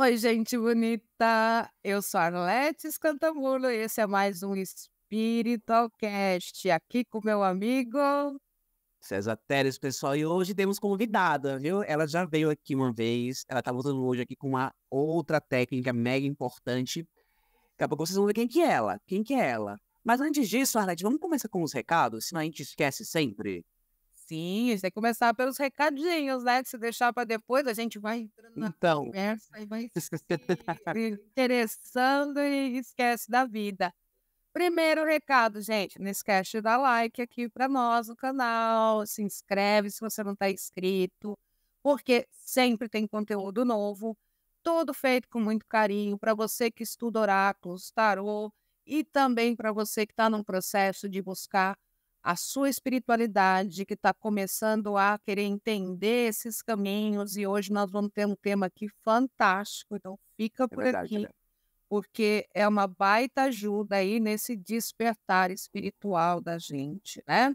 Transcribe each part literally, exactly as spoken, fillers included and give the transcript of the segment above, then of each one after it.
Oi, gente bonita! Eu sou a Arlete Scantamburlo e esse é mais um Spiritual Cast, aqui com meu amigo César Teles, pessoal. E hoje temos convidada, viu? Ela já veio aqui uma vez, ela tá voltando hoje aqui com uma outra técnica mega importante. Daqui a pouco vocês vão ver quem que é ela, quem que é ela. Mas antes disso, Arlete, vamos começar com os recados, senão a gente esquece sempre. Sim, a gente tem que começar pelos recadinhos, né? Que se deixar para depois, a gente vai entrando na então... conversa e vai se interessando e esquece da vida. Primeiro recado, gente, não esquece de dar like aqui para nós no canal, se inscreve se você não está inscrito, porque sempre tem conteúdo novo, todo feito com muito carinho, para você que estuda oráculos, tarô, e também para você que está num processo de buscar a sua espiritualidade, que está começando a querer entender esses caminhos. E hoje nós vamos ter um tema aqui fantástico, então fica por aqui, porque é uma baita ajuda aí nesse despertar espiritual da gente, né?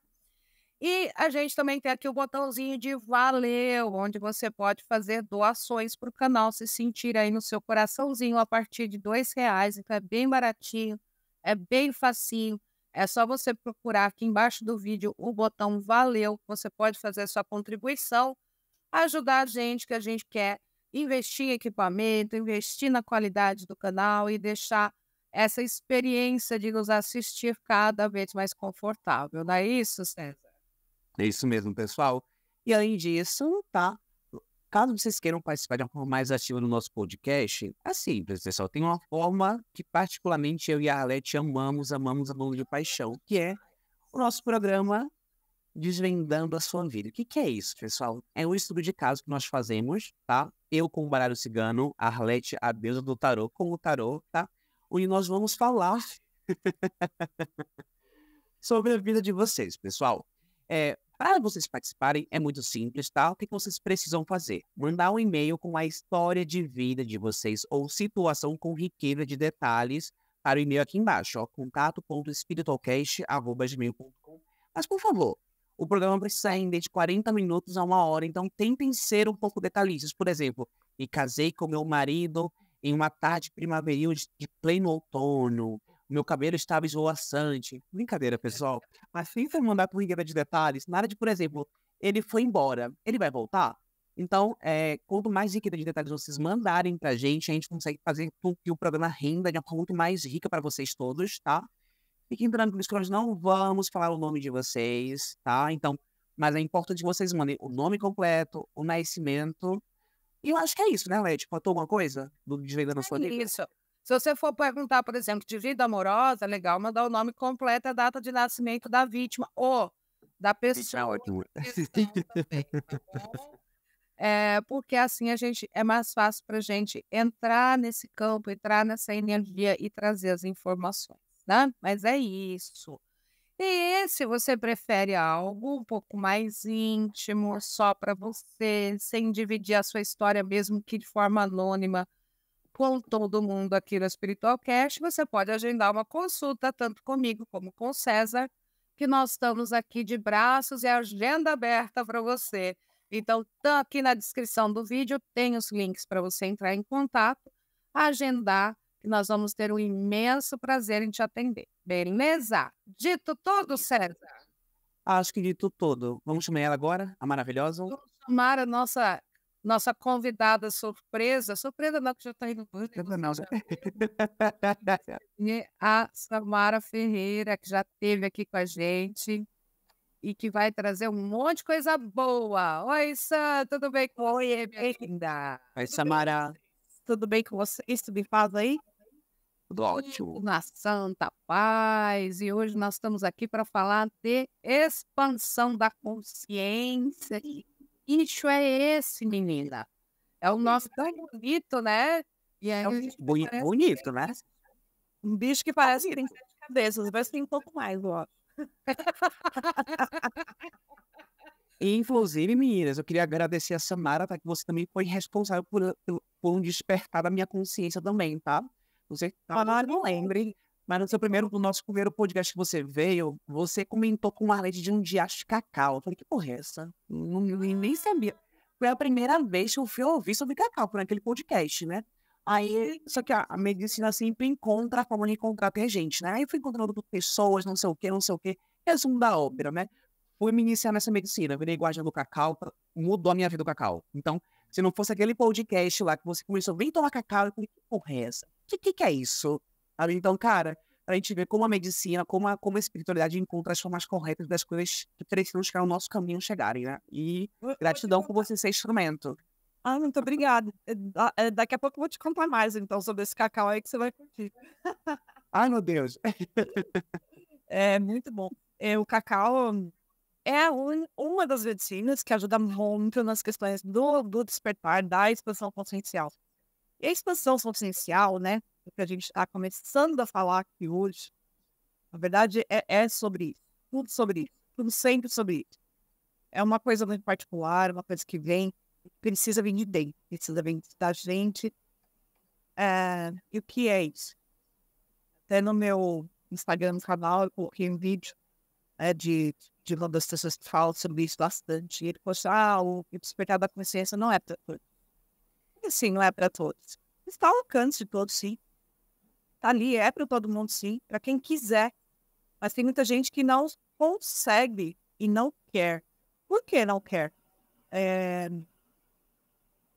E a gente também tem aqui o botãozinho de valeu, onde você pode fazer doações para o canal, se sentir aí no seu coraçãozinho a partir de dois reais, então é bem baratinho, é bem facinho. É só você procurar aqui embaixo do vídeo o botão Valeu. Você pode fazer sua contribuição, ajudar a gente, que a gente quer investir em equipamento, investir na qualidade do canal e deixar essa experiência de nos assistir cada vez mais confortável. Não é isso, César? É isso mesmo, pessoal. E além disso, tá? Caso vocês queiram participar de uma forma mais ativa do nosso podcast, é simples, pessoal. Tem uma forma que particularmente eu e a Arlete amamos, amamos, amamos de paixão, que é o nosso programa Desvendando a Sua Vida. O que, que é isso, pessoal? É um estudo de caso que nós fazemos, tá? Eu com o Baralho Cigano, a Arlete, a deusa do tarô, com o tarô, tá? Onde nós vamos falar sobre a vida de vocês, pessoal. É... Para vocês participarem, é muito simples, tá? O que vocês precisam fazer? Mandar um e-mail com a história de vida de vocês ou situação com riqueza de detalhes para o e-mail aqui embaixo, ó, contato ponto espiritualcast arroba gmail ponto com. Mas, por favor, o programa precisa render de quarenta minutos a uma hora, então tentem ser um pouco detalhistas. Por exemplo, me casei com meu marido em uma tarde primaveril de pleno outono. Meu cabelo estava esvoaçante. Brincadeira, pessoal. Mas sem se mandar por riqueza de detalhes, nada de, por exemplo, ele foi embora, ele vai voltar? Então, é, quanto mais riqueza de detalhes vocês mandarem pra gente, a gente consegue fazer com que o programa renda de uma forma muito mais rica para vocês todos, tá? Fiquem tranquilos que nós não vamos falar o nome de vocês, tá? Então, mas é importante que vocês mandem o nome completo, o nascimento. E eu acho que é isso, né, Leti? Faltou alguma coisa do Desvendando a Sua Vida? É isso. Se você for perguntar, por exemplo, de vida amorosa, legal, mandar o nome completo, a data de nascimento da vítima ou da pessoa. Também, tá bom? É, porque assim a gente, é mais fácil para a gente entrar nesse campo, entrar nessa energia e trazer as informações, né? Mas é isso. E se você prefere algo um pouco mais íntimo, só para você, sem dividir a sua história, mesmo que de forma anônima, com todo mundo aqui no Spiritual Cast, você pode agendar uma consulta, tanto comigo como com o César, que nós estamos aqui de braços e agenda aberta para você. Então, tá aqui na descrição do vídeo, tem os links para você entrar em contato, agendar, e nós vamos ter um imenso prazer em te atender. Beleza? Dito tudo, César? Acho que dito tudo. Vamos chamar ela agora, a maravilhosa? Vamos chamar a nossa... Nossa convidada surpresa, surpresa não, que já está indo muito. A Samara Ferreira, que já esteve aqui com a gente e que vai trazer um monte de coisa boa. Oi, Sam, tudo bem com você? Oi, linda. Oi, Samara. Tudo bem com vocês? Tudo bem faz aí? Tudo ótimo. Na santa paz. E hoje nós estamos aqui para falar de expansão da consciência. Isso é esse, menina. É o nosso tão bonito, né? E é um Boni parece... bonito, né? Um bicho que parece que tem sete cabeças, mas tem um pouco mais, ó. Inclusive, meninas, eu queria agradecer a Samara, tá? Que você também foi responsável por, por um despertar da minha consciência também, tá? Você tá, não, não lembre, mas no seu primeiro, no nosso primeiro podcast que você veio, você comentou com uma Arlete de um diacho de cacau. Eu falei, que porra é essa? Não, nem sabia. Foi a primeira vez que eu fui ouvir sobre cacau, por aquele podcast, né? Aí, só que a, a medicina sempre encontra a forma de encontrar pra gente, né? Aí fui encontrando pessoas, não sei o quê, não sei o quê. Resumo da ópera, né? Fui me iniciar nessa medicina, virei guardiã do cacau, mudou a minha vida o cacau. Então, se não fosse aquele podcast lá que você começou, vem tomar cacau, eu falei, que porra é essa? Que que, que é isso? Aí, então, cara, pra gente ver como a medicina, como a, como a espiritualidade encontra as formas corretas das coisas que precisam chegar no nosso caminho chegarem, né? E gratidão por você ser instrumento. Ah, muito obrigada. Da, daqui a pouco eu vou te contar mais, então, sobre esse cacau aí que você vai curtir. Ai, meu Deus. É muito bom. É, o cacau é um, uma das medicinas que ajuda muito nas questões do, do despertar, da expansão consciencial. E a expansão consciencial, né, que a gente está começando a falar aqui hoje, na verdade, é, é sobre isso. Tudo sobre isso. Tudo sempre sobre isso. É uma coisa muito particular, uma coisa que vem precisa vir de dentro, precisa vir da gente. É, e o que é isso? Até no meu Instagram, no canal, eu coloquei um vídeo é, de, de uma das pessoas que falam sobre isso bastante. E ele falou assim, ah, o despertar da consciência não é para todos. E assim, não é para todos. Está ao alcance de todos, sim. Está ali, é para todo mundo, sim. Para quem quiser. Mas tem muita gente que não consegue e não quer. Por que não quer? É...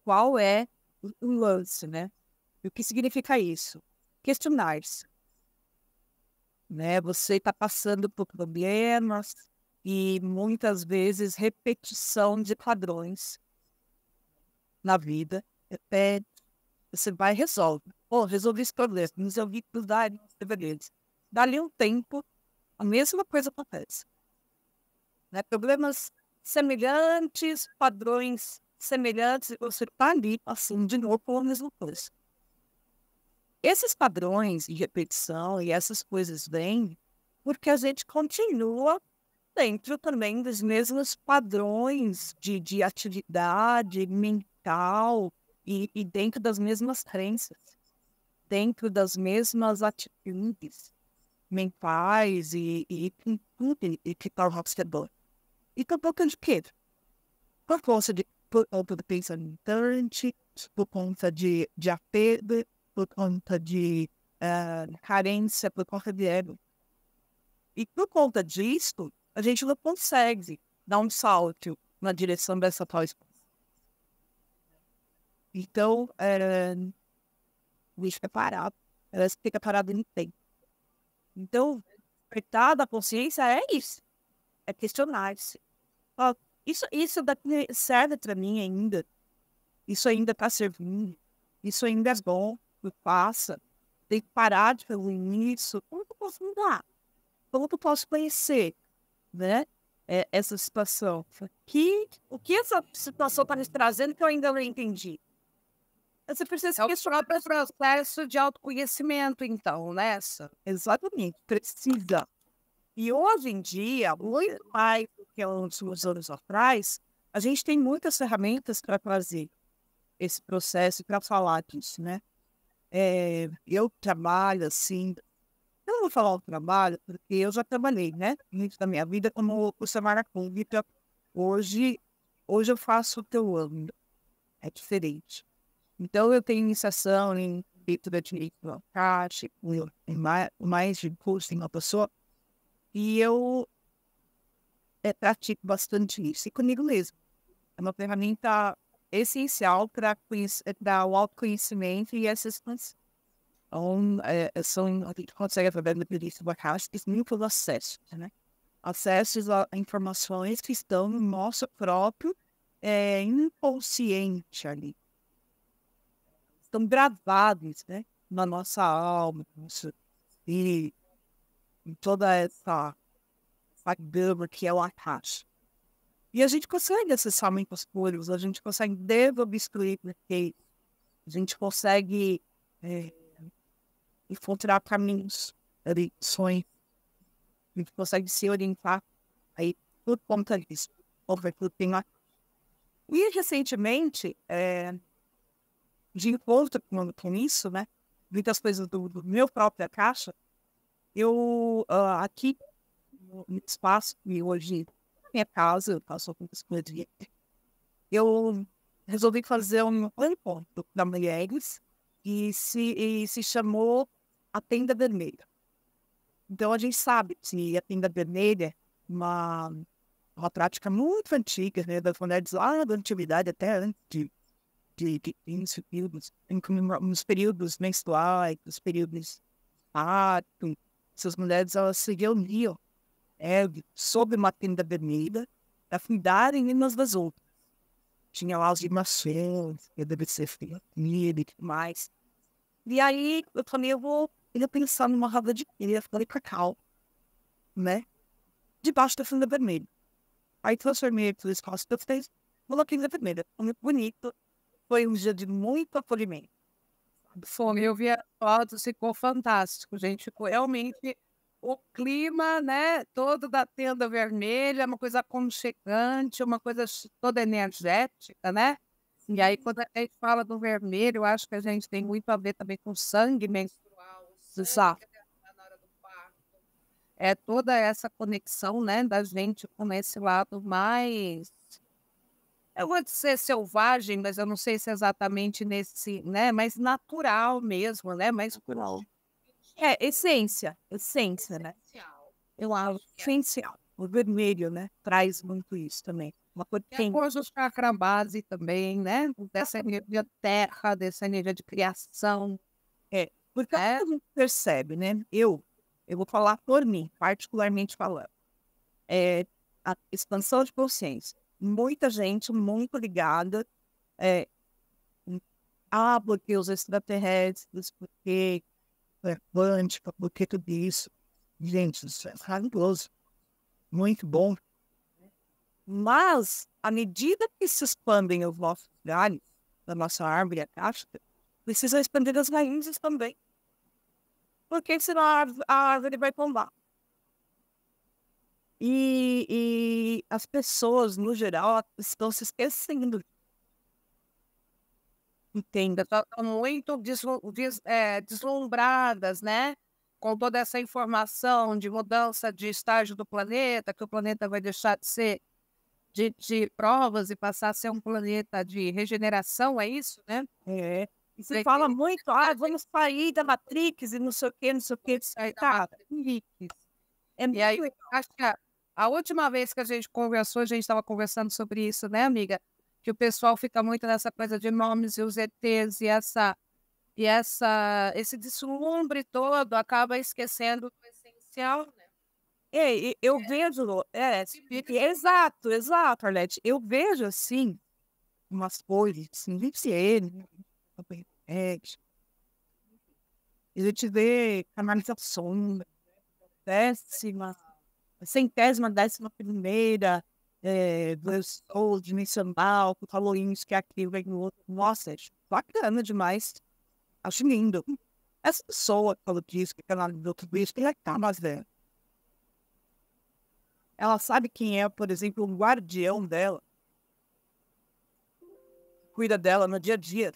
Qual é o lance, né? O que significa isso? Questionar-se. Né? Você está passando por problemas e, muitas vezes, repetição de padrões na vida. É, você vai e resolve. Oh, resolvi esse problema, resolvi cuidar dos deveres. Dali um tempo, a mesma coisa acontece. Né? Problemas semelhantes, padrões semelhantes, você está ali, assim, de novo, com a mesma coisa. Esses padrões de repetição e essas coisas vêm porque a gente continua dentro também dos mesmos padrões de, de atividade mental e, e dentro das mesmas crenças, dentro das mesmas atitudes mentais e e, e, e, e que tal observador. E por conta de quê? Por conta de por conta do pensamento, por conta de, de apego, por conta de uh, carência, por conta de ego. E por conta disso, a gente não consegue dar um salto na direção dessa tal expansão. Então, uh, o bicho fica parado. Ela fica parada no tempo. Então, despertar da consciência é isso. É questionar-se. Oh, Isso, isso daqui serve para mim ainda. Isso ainda está servindo. Isso ainda é bom. Passa. Tem que parar de fazer isso. Como que eu posso mudar? Como que eu posso conhecer, né? É, essa situação? Que, o que essa situação está me trazendo que eu ainda não entendi? Você precisa é questionar o processo de autoconhecimento, então, nessa. Exatamente. Precisa. E hoje em dia, muito mais do que uns anos atrás, a gente tem muitas ferramentas para fazer esse processo e para falar disso, né? É, eu trabalho assim, eu não vou falar o trabalho, porque eu já trabalhei, né? Dentro da minha vida, como o Samara Ferreira, hoje, hoje eu faço o que eu amo. É diferente. Então, eu tenho iniciação em leitura de caixa, mais de curso em uma pessoa. E eu é, pratico bastante isso, e comigo mesmo. É uma ferramenta essencial para o autoconhecimento e essa expansão. Então, é, são, a gente consegue, através do pedido da caixa, muitos acessos, né? Acessos a informações que estão no nosso próprio é, inconsciente ali. Estão gravados, né? Na nossa alma, no nosso espírito. Em toda essa, essa gama que é o Acácia. E a gente consegue acessar muitos puros, a gente consegue desobstruir, porque a gente consegue é, encontrar caminhos, sonhos, a gente consegue se orientar aí por conta disso. E recentemente, é, de encontro com isso, né, muitas coisas do, do meu próprio Acácia, eu, uh, aqui, no espaço, e hoje, na minha casa, eu passo com escolha, eu resolvi fazer um encontro para mulheres e se, e se chamou a Tenda Vermelha. Então, a gente sabe que a Tenda Vermelha é uma, uma prática muito antiga, né, das mulheres lá da antiguidade, até antes de, de, de, de períodos, em, nos períodos menstruais, nos períodos ah, essas mulheres elas se reuniam, né, sob uma tenda vermelha para fundarem umas das outras. Tinha lá as limações, que deve ser feita, e tudo mais. E aí, eu falei, eu vou ia pensar numa roda de pilha, falei, cacau, né? Debaixo da tenda vermelha. Aí transformei todo o espaço que eu fiz, coloquei na vermelha. Foi muito bonito, foi um dia de muito acolhimento. Fome, eu vi a foto, ficou fantástico, gente. Ficou realmente o clima, né? Todo da tenda vermelha, uma coisa aconchegante, uma coisa toda energética, né? E aí, quando a gente fala do vermelho, eu acho que a gente tem muito a ver também com sangue menstrual, sangue que é na hora do parto. É toda essa conexão, né, da gente com esse lado mais... Eu vou dizer selvagem, mas eu não sei se é exatamente nesse, né? Mas natural mesmo, né? Mais natural. É, essência. Essência, né? Essencial. Eu acho. Essencial. O vermelho, né? Traz muito isso também. Uma coisa que tem. Depois do chakra base também, né? Dessa energia de terra, dessa energia de criação. É. Porque é. A gente percebe, né? Eu, eu vou falar por mim, particularmente falando. É a expansão de consciência. Muita gente muito ligada é, a bloqueios extraterrestres, porque é quântica, porque tudo isso. Gente, isso é maravilhoso, muito bom. Mas, à medida que se expandem os nossos galhos, da nossa árvore acástica, precisa expandir as raízes também. Porque senão a árvore vai tombar. E, e as pessoas, no geral, estão se esquecendo. Entenda. Estão muito deslu des é, deslumbradas, né? Com toda essa informação de mudança de estágio do planeta, que o planeta vai deixar de ser de, de provas e passar a ser um planeta de regeneração, é isso, né? É. E se fala que... muito, ah, vamos sair da Matrix e não sei o quê, não sei o quê. Tá, é e aí, acho que a, a última vez que a gente conversou, a gente estava conversando sobre isso, né, amiga? Que o pessoal fica muito nessa coisa de nomes e os E Tês e, essa, e essa, esse deslumbre todo acaba esquecendo o essencial, né? É, eu é. vejo... É, é, exato, exato, Arlete. Eu vejo, assim, umas coisas, assim, é, a gente vê canalização... décima, centésima, décima primeira, é, ou dimensional, com calorinhos que aqui vem no outro. Nossa, é bacana demais. Acho lindo. Essa pessoa que falou disso, que canalizou tudo isso, ela tá mais velha. Ela sabe quem é, por exemplo, o guardião dela. Cuida dela no dia a dia.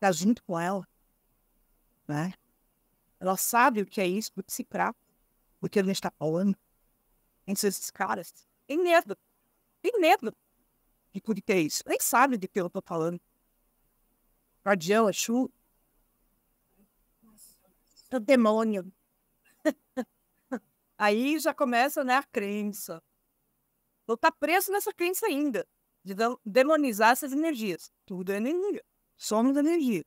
Tá junto com ela. Né? Ela sabe o que é isso, porque se trata. Porque a gente está falando entre esses caras. Tem medo. Tem medo de tudo que é isso. Nem sabe de que eu estou falando. Guardião, Exu. O demônio. Aí já começa, né, a crença. Eu tá preso nessa crença ainda. De demonizar essas energias. Tudo é energia. Somos energia.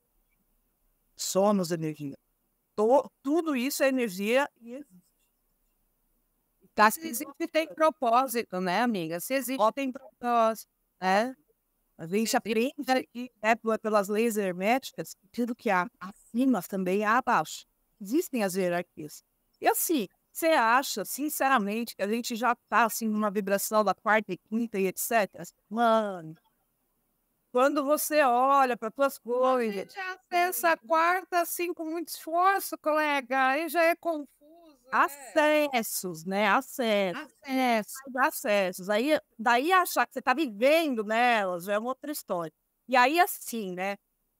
Somos energia. Tô, tudo isso é energia e existe. Tá, se existe, tem propósito, né, amiga? Se existe, oh, tem propósito, né? A gente aprende aqui, né, pelas leis herméticas, tudo que há acima também há abaixo. Existem as hierarquias. E assim, você acha, sinceramente, que a gente já tá, assim, numa vibração da quarta e quinta e etcétera? Mano, quando você olha para tuas coisas... Você já pensa a quarta, assim, com muito esforço, colega, aí já é confuso. Acessos, né? Acessos. Acessos. Acessos. Aí, daí achar que você está vivendo nelas já é uma outra história. E aí, assim, né?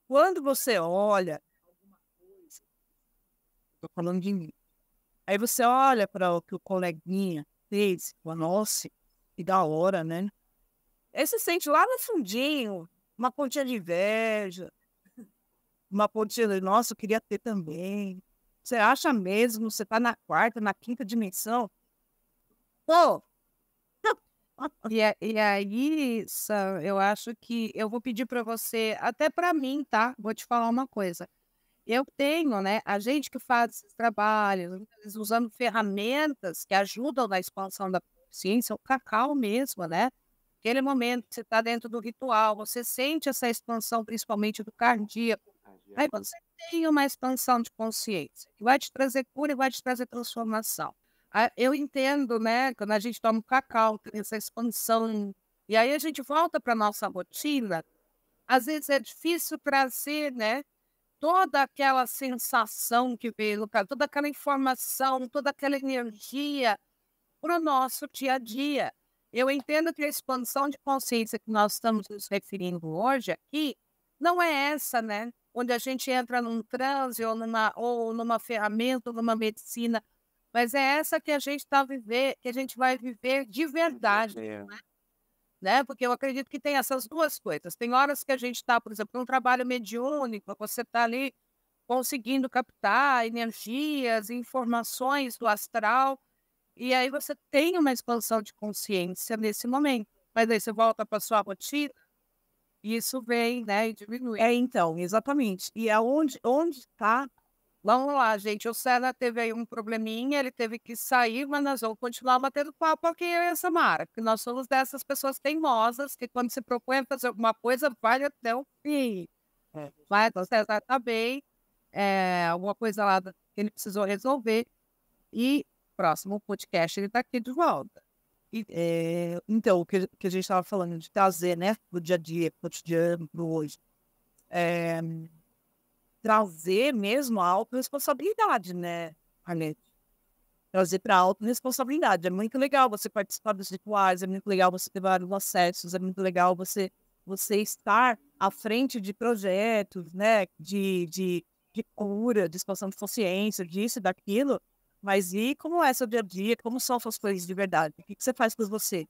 Quando você olha... Estou falando de mim. Aí você olha para o que o coleguinha fez, o nosso, e da hora, né? Aí você sente lá no fundinho uma pontinha de inveja, uma pontinha, nossa, eu queria ter também. Você acha mesmo, você está na quarta, na quinta dimensão? Pô! E, e aí, Sam, eu acho que eu vou pedir para você, até para mim, tá? Vou te falar uma coisa. Eu tenho, né, a gente que faz esses trabalhos, usando ferramentas que ajudam na expansão da consciência, o cacau mesmo, né? Aquele momento que você está dentro do ritual, você sente essa expansão, principalmente do cardíaco. Aí você tem uma expansão de consciência, que vai te trazer cura e vai te trazer transformação. Eu entendo, né, quando a gente toma o cacau, essa expansão, e aí a gente volta para a nossa rotina, às vezes é difícil trazer, né, toda aquela sensação que veio, toda aquela informação, toda aquela energia para o nosso dia a dia. Eu entendo que a expansão de consciência que nós estamos nos referindo hoje aqui não é essa, né, onde a gente entra num transe ou numa, ou numa ferramenta, ou numa medicina, mas é essa que a gente tá viver, que a gente vai viver de verdade, né? né? Porque eu acredito que tem essas duas coisas. Tem horas que a gente está, por exemplo, num trabalho mediúnico, você está ali conseguindo captar energias, informações do astral, e aí você tem uma expansão de consciência nesse momento. Mas aí você volta para sua rotina, e isso vem, né, e diminui. É, então, exatamente. E aonde, onde está... Vamos lá, gente. O César teve aí um probleminha, ele teve que sair, mas nós vamos continuar batendo papo aqui, eu e a Samara, porque nós somos dessas pessoas teimosas que quando se propõe a fazer alguma coisa, vai até o fim. É. Mas o César tá bem, é, alguma coisa lá que ele precisou resolver, e próximo podcast ele tá aqui de volta. E, é, então, o que, que a gente estava falando de trazer, né, do dia a dia, do cotidiano, do hoje, é... trazer mesmo a autorresponsabilidade, né, Arlete? Trazer para a autorresponsabilidade. É muito legal você participar dos rituais, é muito legal você ter vários acessos, é muito legal você, você estar à frente de projetos, né, de, de, de cura, de expansão de consciência, disso e daquilo, mas e como é seu dia a dia, como são suas coisas de verdade? O que você faz por você?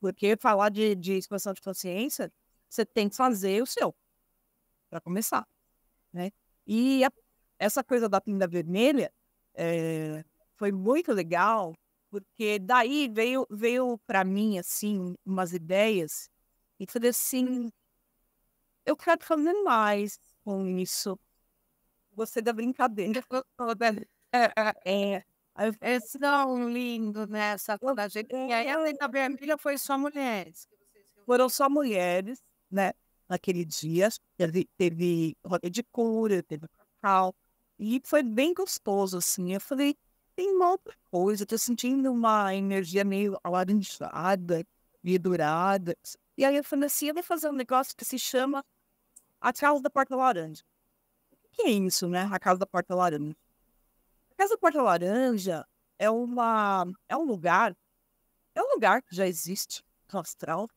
Porque falar de, de expansão de consciência, você tem que fazer o seu, para começar. Né? E a, essa coisa da Tenda Vermelha é, foi muito legal, porque daí veio, veio para mim, assim, umas ideias, e falei assim, eu quero fazer mais com isso. Gostei da brincadeira. É, é, é tão lindo, né? Essa coisa. E aí a Tenda Vermelha foi só mulheres. Foram só mulheres, né? Naquele dia, teve, teve roda de cura, teve cacau, e foi bem gostoso, assim. Eu falei, tem uma outra coisa, eu tô sentindo uma energia meio alaranjada, verdurada. E aí eu falei assim, eu vou fazer um negócio que se chama a Casa da Porta Laranja. O que é isso, né, a Casa da Porta Laranja? A Casa da Porta Laranja é, uma, é um lugar, é um lugar que já existe no astral,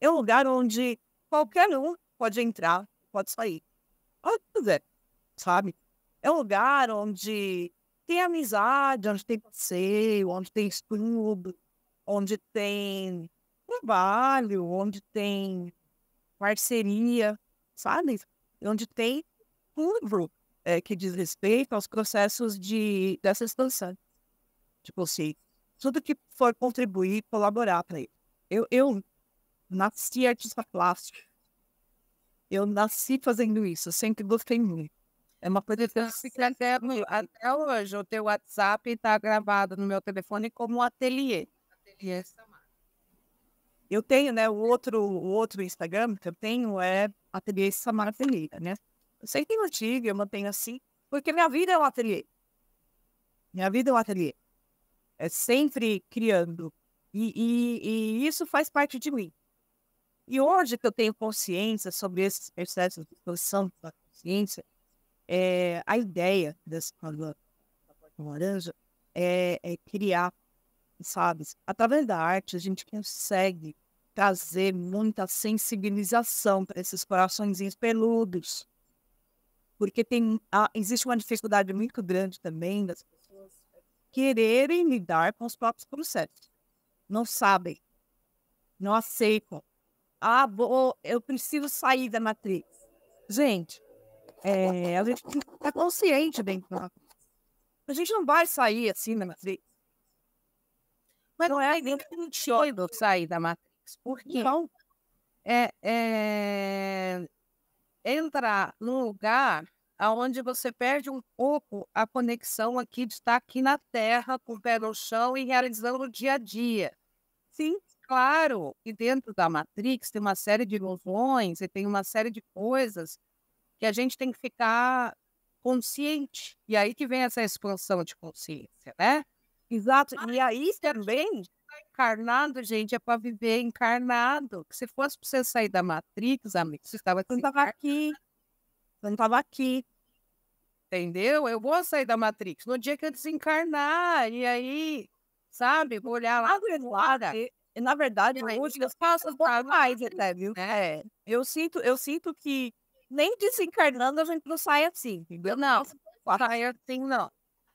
é um lugar onde qualquer um pode entrar, pode sair. Olha o que quiser, sabe? É um lugar onde tem amizade, onde tem passeio, onde tem estudo, onde tem trabalho, onde tem parceria, sabe? Onde tem tudo é, que diz respeito aos processos de, dessa expansão. Tipo assim, tudo que for contribuir, colaborar para ele. Eu... eu nasci artista plástico. Eu nasci fazendo isso. Eu sempre gostei muito. É uma coisa que eu fica até, até hoje. O teu WhatsApp está gravado no meu telefone como ateliê. Ateliê Samara. Eu tenho, né? O outro, o outro Instagram que eu tenho é Ateliê Samara Ferreira, né? Eu sei que antigo, eu mantenho assim, porque minha vida é um ateliê. Minha vida é um ateliê. É sempre criando. E, e, e isso faz parte de mim. E hoje que eu tenho consciência sobre esses processos de expansão da consciência, é, a ideia dessa da Porta Laranja é, é criar, sabe? Através da arte, a gente consegue trazer muita sensibilização para esses coraçõezinhos peludos. Porque tem, a, existe uma dificuldade muito grande também das pessoas quererem lidar com os próprios processos. Não sabem, não aceitam. Ah, vou, eu preciso sair da matriz. Gente, É, a gente tem que estar consciente dentro da... A gente não vai sair assim da matriz. Mas não é a ideia que a gente olha sair da matriz. Porque então, é, é... entrar num lugar onde você perde um pouco a conexão aqui de estar aqui na terra, com o pé no chão e realizando o dia a dia. Sim, claro que dentro da Matrix tem uma série de ilusões e tem uma série de coisas que a gente tem que ficar consciente. E aí que vem essa expansão de consciência, né? Exato. Mas e aí também... encarnado, gente, é para viver encarnado. Se fosse para você sair da Matrix, amigo, você estava aqui. Eu não estava aqui. Eu não estava aqui. Entendeu? Eu vou sair da Matrix no dia que eu desencarnar. E aí, sabe? Vou olhar lá. Na verdade, eu, eu, eu faço mais até, viu? É. Eu sinto, eu sinto que nem desencarnando a gente não sai assim, entendeu? Não, não sai assim, não.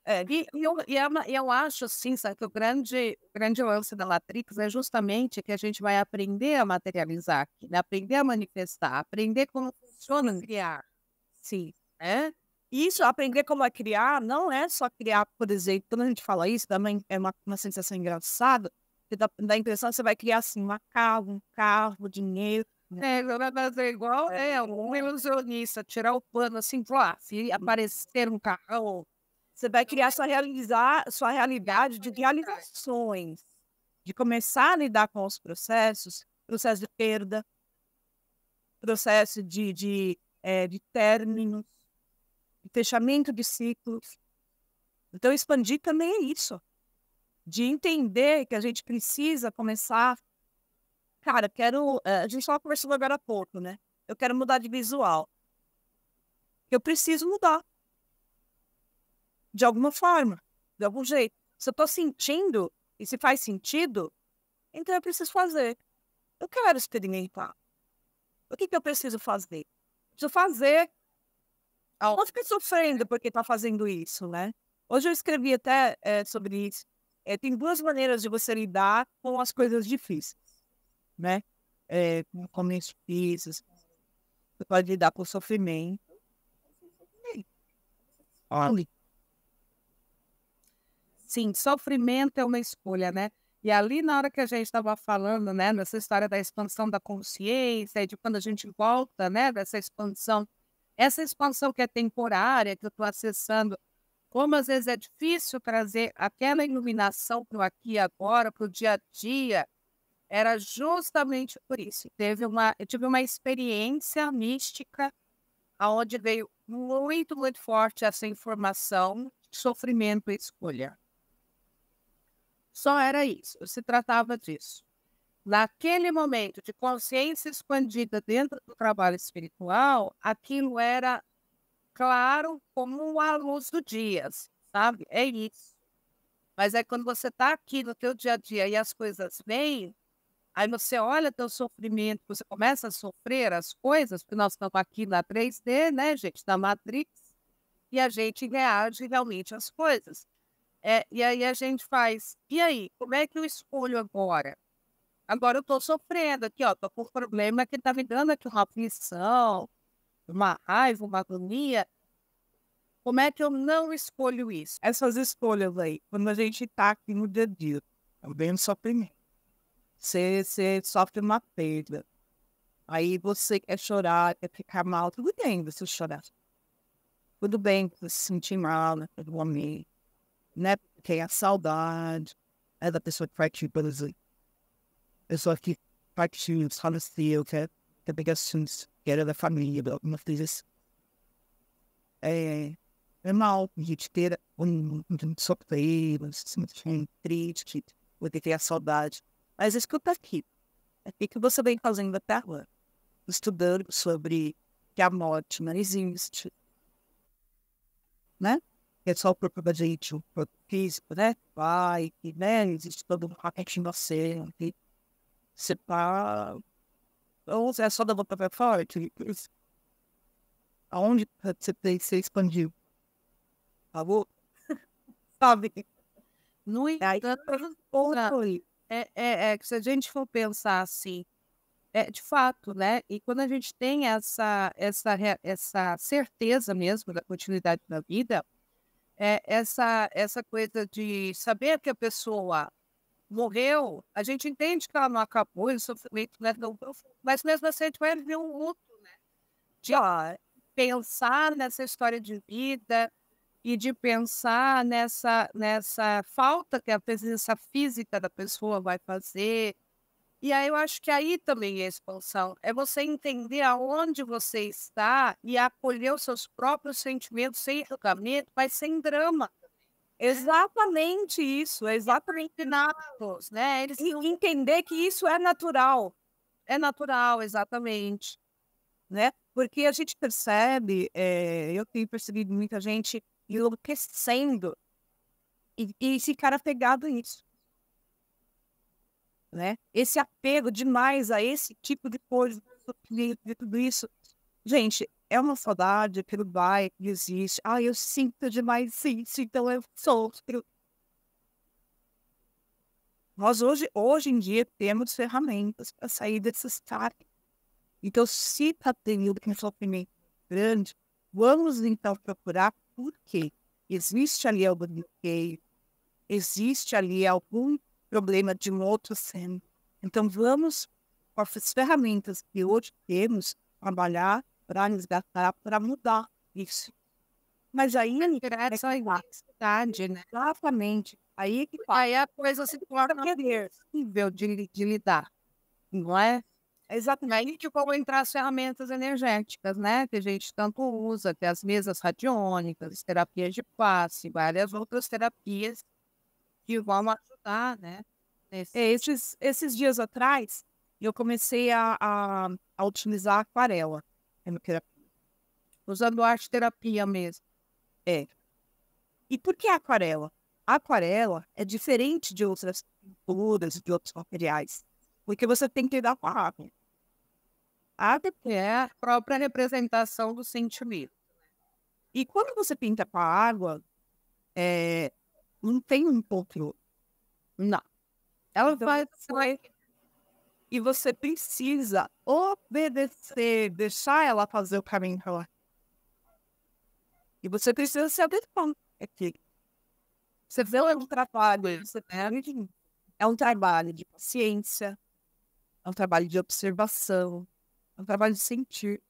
É, e, e, eu, e eu, eu acho, assim, sabe, que o grande, grande lance da Matrix é justamente que a gente vai aprender a materializar aqui, né? Aprender a manifestar, aprender como funciona criar. Sim. É? Isso, aprender como é criar, não é só criar, por exemplo, quando a gente fala isso, também é uma, uma sensação engraçada, que dá, dá a impressão que você vai criar, assim, uma casa, um carro, dinheiro. É, é igual é, é, um ilusionista, tirar o pano, assim, lá, se aparecer um carrão. Você vai criar sua, realizar, sua realidade de realizações, de começar a lidar com os processos, processo de perda, processo de, de, é, de términos, de fechamento de ciclos. Então, expandir também é isso, de entender que a gente precisa começar... Cara, quero... a gente estava conversando agora há pouco, né? Eu quero mudar de visual. Eu preciso mudar. De alguma forma, de algum jeito. Se eu estou sentindo e se faz sentido, então eu preciso fazer. Eu quero experimentar. O que, que eu preciso fazer? Preciso fazer. Eu não fico sofrendo porque está fazendo isso, né? Hoje eu escrevi até é, sobre isso. É, tem duas maneiras de você lidar com as coisas difíceis, né? É, com começos difíceis. Você pode lidar com o sofrimento. Olha. Sim, sofrimento é uma escolha, né? E ali na hora que a gente estava falando, né, nessa história da expansão da consciência, de quando a gente volta, né, dessa expansão, essa expansão que é temporária, que eu estou acessando, como às vezes é difícil trazer aquela iluminação para o aqui e agora, para o dia a dia, era justamente por isso. Teve uma, eu tive uma experiência mística, onde veio muito, muito forte essa informação de sofrimento e escolha. Só era isso, se tratava disso. Naquele momento de consciência expandida dentro do trabalho espiritual, aquilo era claro como a luz do dia, sabe? É isso. Mas é quando você está aqui no teu dia a dia e as coisas vêm, aí você olha teu sofrimento, você começa a sofrer as coisas, porque nós estamos aqui na três D, né, gente? Na Matrix, e a gente reage realmente às coisas. É, e aí a gente faz, e aí, como é que eu escolho agora? Agora eu estou sofrendo aqui, ó, estou com um problema que está me dando aqui uma aflição, uma raiva, uma agonia. Como é que eu não escolho isso? Essas escolhas aí, quando a gente está aqui no dia a dia, também sofrimento. Você, você sofre uma perda. Aí você quer chorar, quer ficar mal, tudo bem você chorar. Tudo bem você se sentir mal, né? Eu não amei. Né? Porque a saudade é da pessoa que partiu, por exemplo. Pessoa que partiu, faleceu, quer pegar assuntos, que era da família, alguma coisa assim. É normal a gente ter um sofrer, um sentimento triste, ou ter a saudade. Mas escuta aqui. O que você vem fazendo até agora? Estudando sobre que a morte não existe. Né? É só o corpo da gente, o corpo físico, né? Vai, né? Existe todo um paquete em você, que você pá. Ou é só da boca pra fora, aonde você tem que ser expandido? Favor? Sabe? No entanto, é, é, é que se a gente for pensar assim, é, de fato, né? E quando a gente tem essa, essa, essa certeza mesmo da continuidade da vida, é, essa, essa coisa de saber que a pessoa morreu, a gente entende que ela não acabou, o sofrimento não é tão profundo, mas mesmo assim a gente vai ver um luto, né? De ó, pensar nessa história de vida e de pensar nessa, nessa falta que a presença física da pessoa vai fazer. E aí eu acho que aí também é expansão. É você entender aonde você está e acolher os seus próprios sentimentos sem julgamento, mas sem drama. Exatamente isso. Exatamente natos, né? Eles e entender que isso é natural. É natural, exatamente. Né? Porque a gente percebe, é, eu tenho percebido muita gente enlouquecendo e, e ficar apegado a isso. Né? Esse apego demais a esse tipo de coisa, de tudo isso. Gente, é uma saudade, aquilo vai, existe. Ah, eu sinto demais isso, então eu sofro. Nós hoje, hoje em dia temos ferramentas para sair desse estado. Então, se está tendo um sofrimento grande, vamos então procurar por quê. Existe ali algum bloqueio, existe ali algum problema de um outro sendo. Então, vamos, com as ferramentas que hoje temos, trabalhar para resgatar, para mudar isso. Mas aí... É só idade, né? Exatamente. Aí, que aí a coisa se torna possível de, de lidar, não é? Exatamente. Aí que vão entrar as ferramentas energéticas, né? Que a gente tanto usa, que as mesas radiônicas, terapias de passe, várias outras terapias que vão ajudar, né? Nesse... Esses, esses dias atrás, eu comecei a, a, a utilizar a aquarela, hemoterapia. Usando arte terapia mesmo. É. E por que a aquarela? A aquarela é diferente de outras pinturas e de outros materiais, porque você tem que lidar com a água. A água é a própria representação do sentimento. E quando você pinta com a água, é, não tem um controle. Não. Ela então, vai... vai... E você precisa obedecer, deixar ela fazer o caminho para lá. E você precisa se adequar. Você vê um trabalho, você perde. É um trabalho de paciência, é um trabalho de observação, é um trabalho de sentir.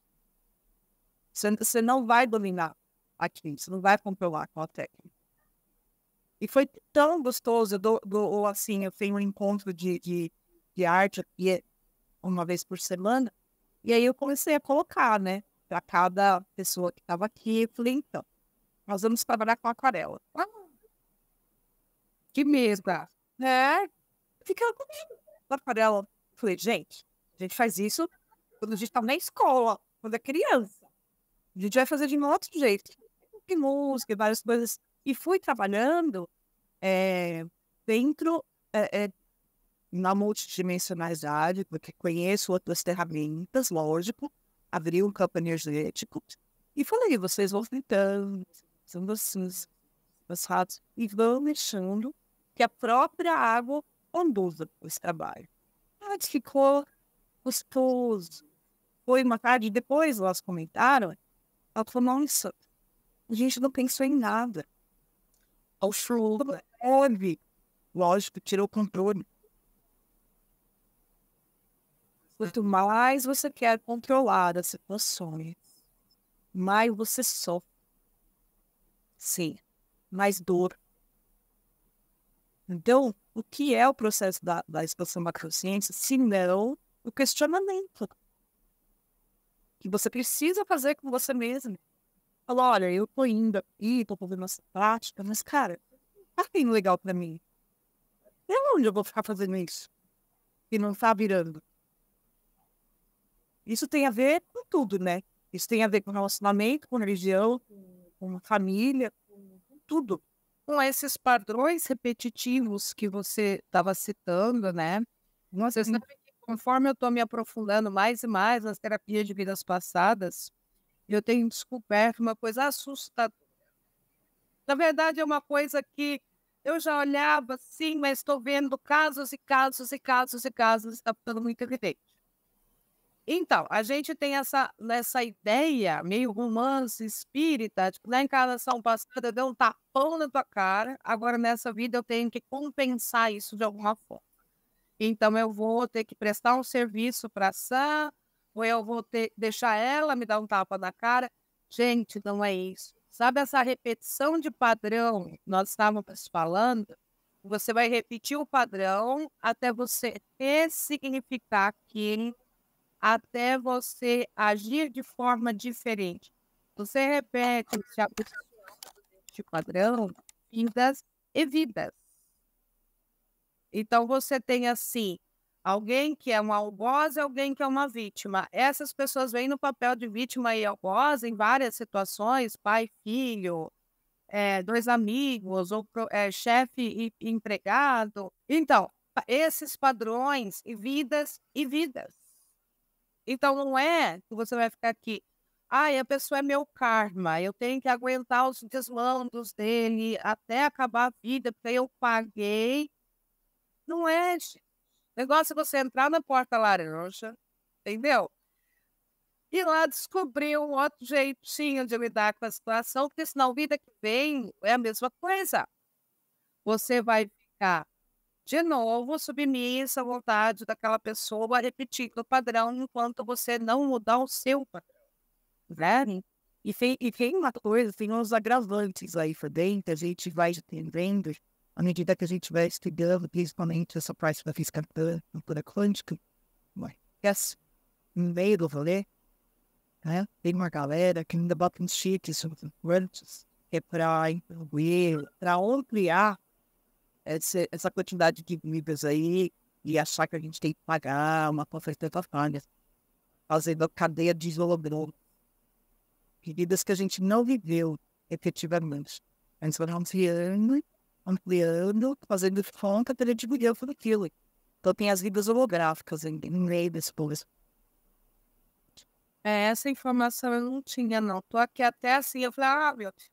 Você, você não vai dominar aqui, você não vai controlar com a técnica. E foi tão gostoso, eu, dou, dou, assim, eu tenho um encontro de... de de arte aqui uma vez por semana, e aí eu comecei a colocar, né, para cada pessoa que estava aqui, eu falei, então, nós vamos trabalhar com aquarela. Ah, que mesa, né? Fica comigo, aquarela. Eu falei, gente, a gente faz isso quando a gente está na escola, quando é criança. A gente vai fazer de um outro jeito. Tem música e várias coisas. E fui trabalhando é, dentro... É, é, na multidimensionalidade, porque conheço outras ferramentas, lógico, abri um campo energético e falei, vocês vão tentando, são vocês, passados, e vão deixando que a própria água conduza esse trabalho. Ah, ficou gostoso. Foi uma tarde, depois elas comentaram, ela falou, nossa, a gente não pensou em nada. Ao show, óbvio, lógico, tirou o controle. Quanto mais você quer controlar as situações, mais você sofre. Sim, mais dor. Então, o que é o processo da, da expansão da consciência, se não o questionamento? Que você precisa fazer com você mesmo. Fala, olha, eu tô indo aqui, tô fazendo essa prática, mas, cara, tá bem legal pra mim. E onde eu vou ficar fazendo isso? E não tá virando. Isso tem a ver com tudo, né? Isso tem a ver com relacionamento, com religião, com família, com tudo. Com esses padrões repetitivos que você estava citando, né? Você sabe que conforme eu estou me aprofundando mais e mais nas terapias de vidas passadas, eu tenho descoberto uma coisa assustadora. Na verdade, é uma coisa que eu já olhava assim, mas estou vendo casos e casos e casos e casos, está ficando muito evidente. Então, a gente tem essa, essa ideia meio romance espírita, tipo, na encarnação passada deu um tapão na tua cara, agora nessa vida eu tenho que compensar isso de alguma forma. Então, eu vou ter que prestar um serviço para Sam, ou eu vou ter, deixar ela me dar um tapa na cara. Gente, não é isso. Sabe essa repetição de padrão que nós estávamos falando? Você vai repetir o padrão até você ressignificar aquilo, até você agir de forma diferente. Você repete se de padrão, vidas e vidas. Então, você tem assim, alguém que é um algoz e alguém que é uma vítima. Essas pessoas vêm no papel de vítima e algoz em várias situações, pai, filho, é, dois amigos, ou é, chefe e empregado. Então, esses padrões e vidas e vidas. Então, não é que você vai ficar aqui, ah, a pessoa é meu karma, eu tenho que aguentar os desmandos dele até acabar a vida, porque eu paguei. Não é, gente. O negócio é você entrar na porta laranja, entendeu? E lá descobrir um outro jeitinho de lidar com a situação, porque senão a vida que vem é a mesma coisa. Você vai ficar, de novo, submissa à vontade daquela pessoa, repetindo o padrão, enquanto você não mudar o seu padrão. Né? E, tem, e tem uma coisa, tem uns agravantes aí para dentro, a gente vai entendendo. À medida que a gente vai estudando, principalmente essa parte da física quântica, no meio do rolê, né? Tem uma galera que ainda bota uns cheats sobre quantos, que é para incluir, para ampliar essa, essa quantidade de níveis aí e achar que a gente tem que pagar uma conferência de falha, fazendo a cadeia de isologrão. Vidas que a gente não viveu efetivamente. A gente vai ampliando. ampliando, fazendo conta para divulgar tudo aquilo. Então tem as vidas holográficas em meio desse povo. É, essa informação eu não tinha, não. Tô aqui até assim, eu falei, ah, meu Deus.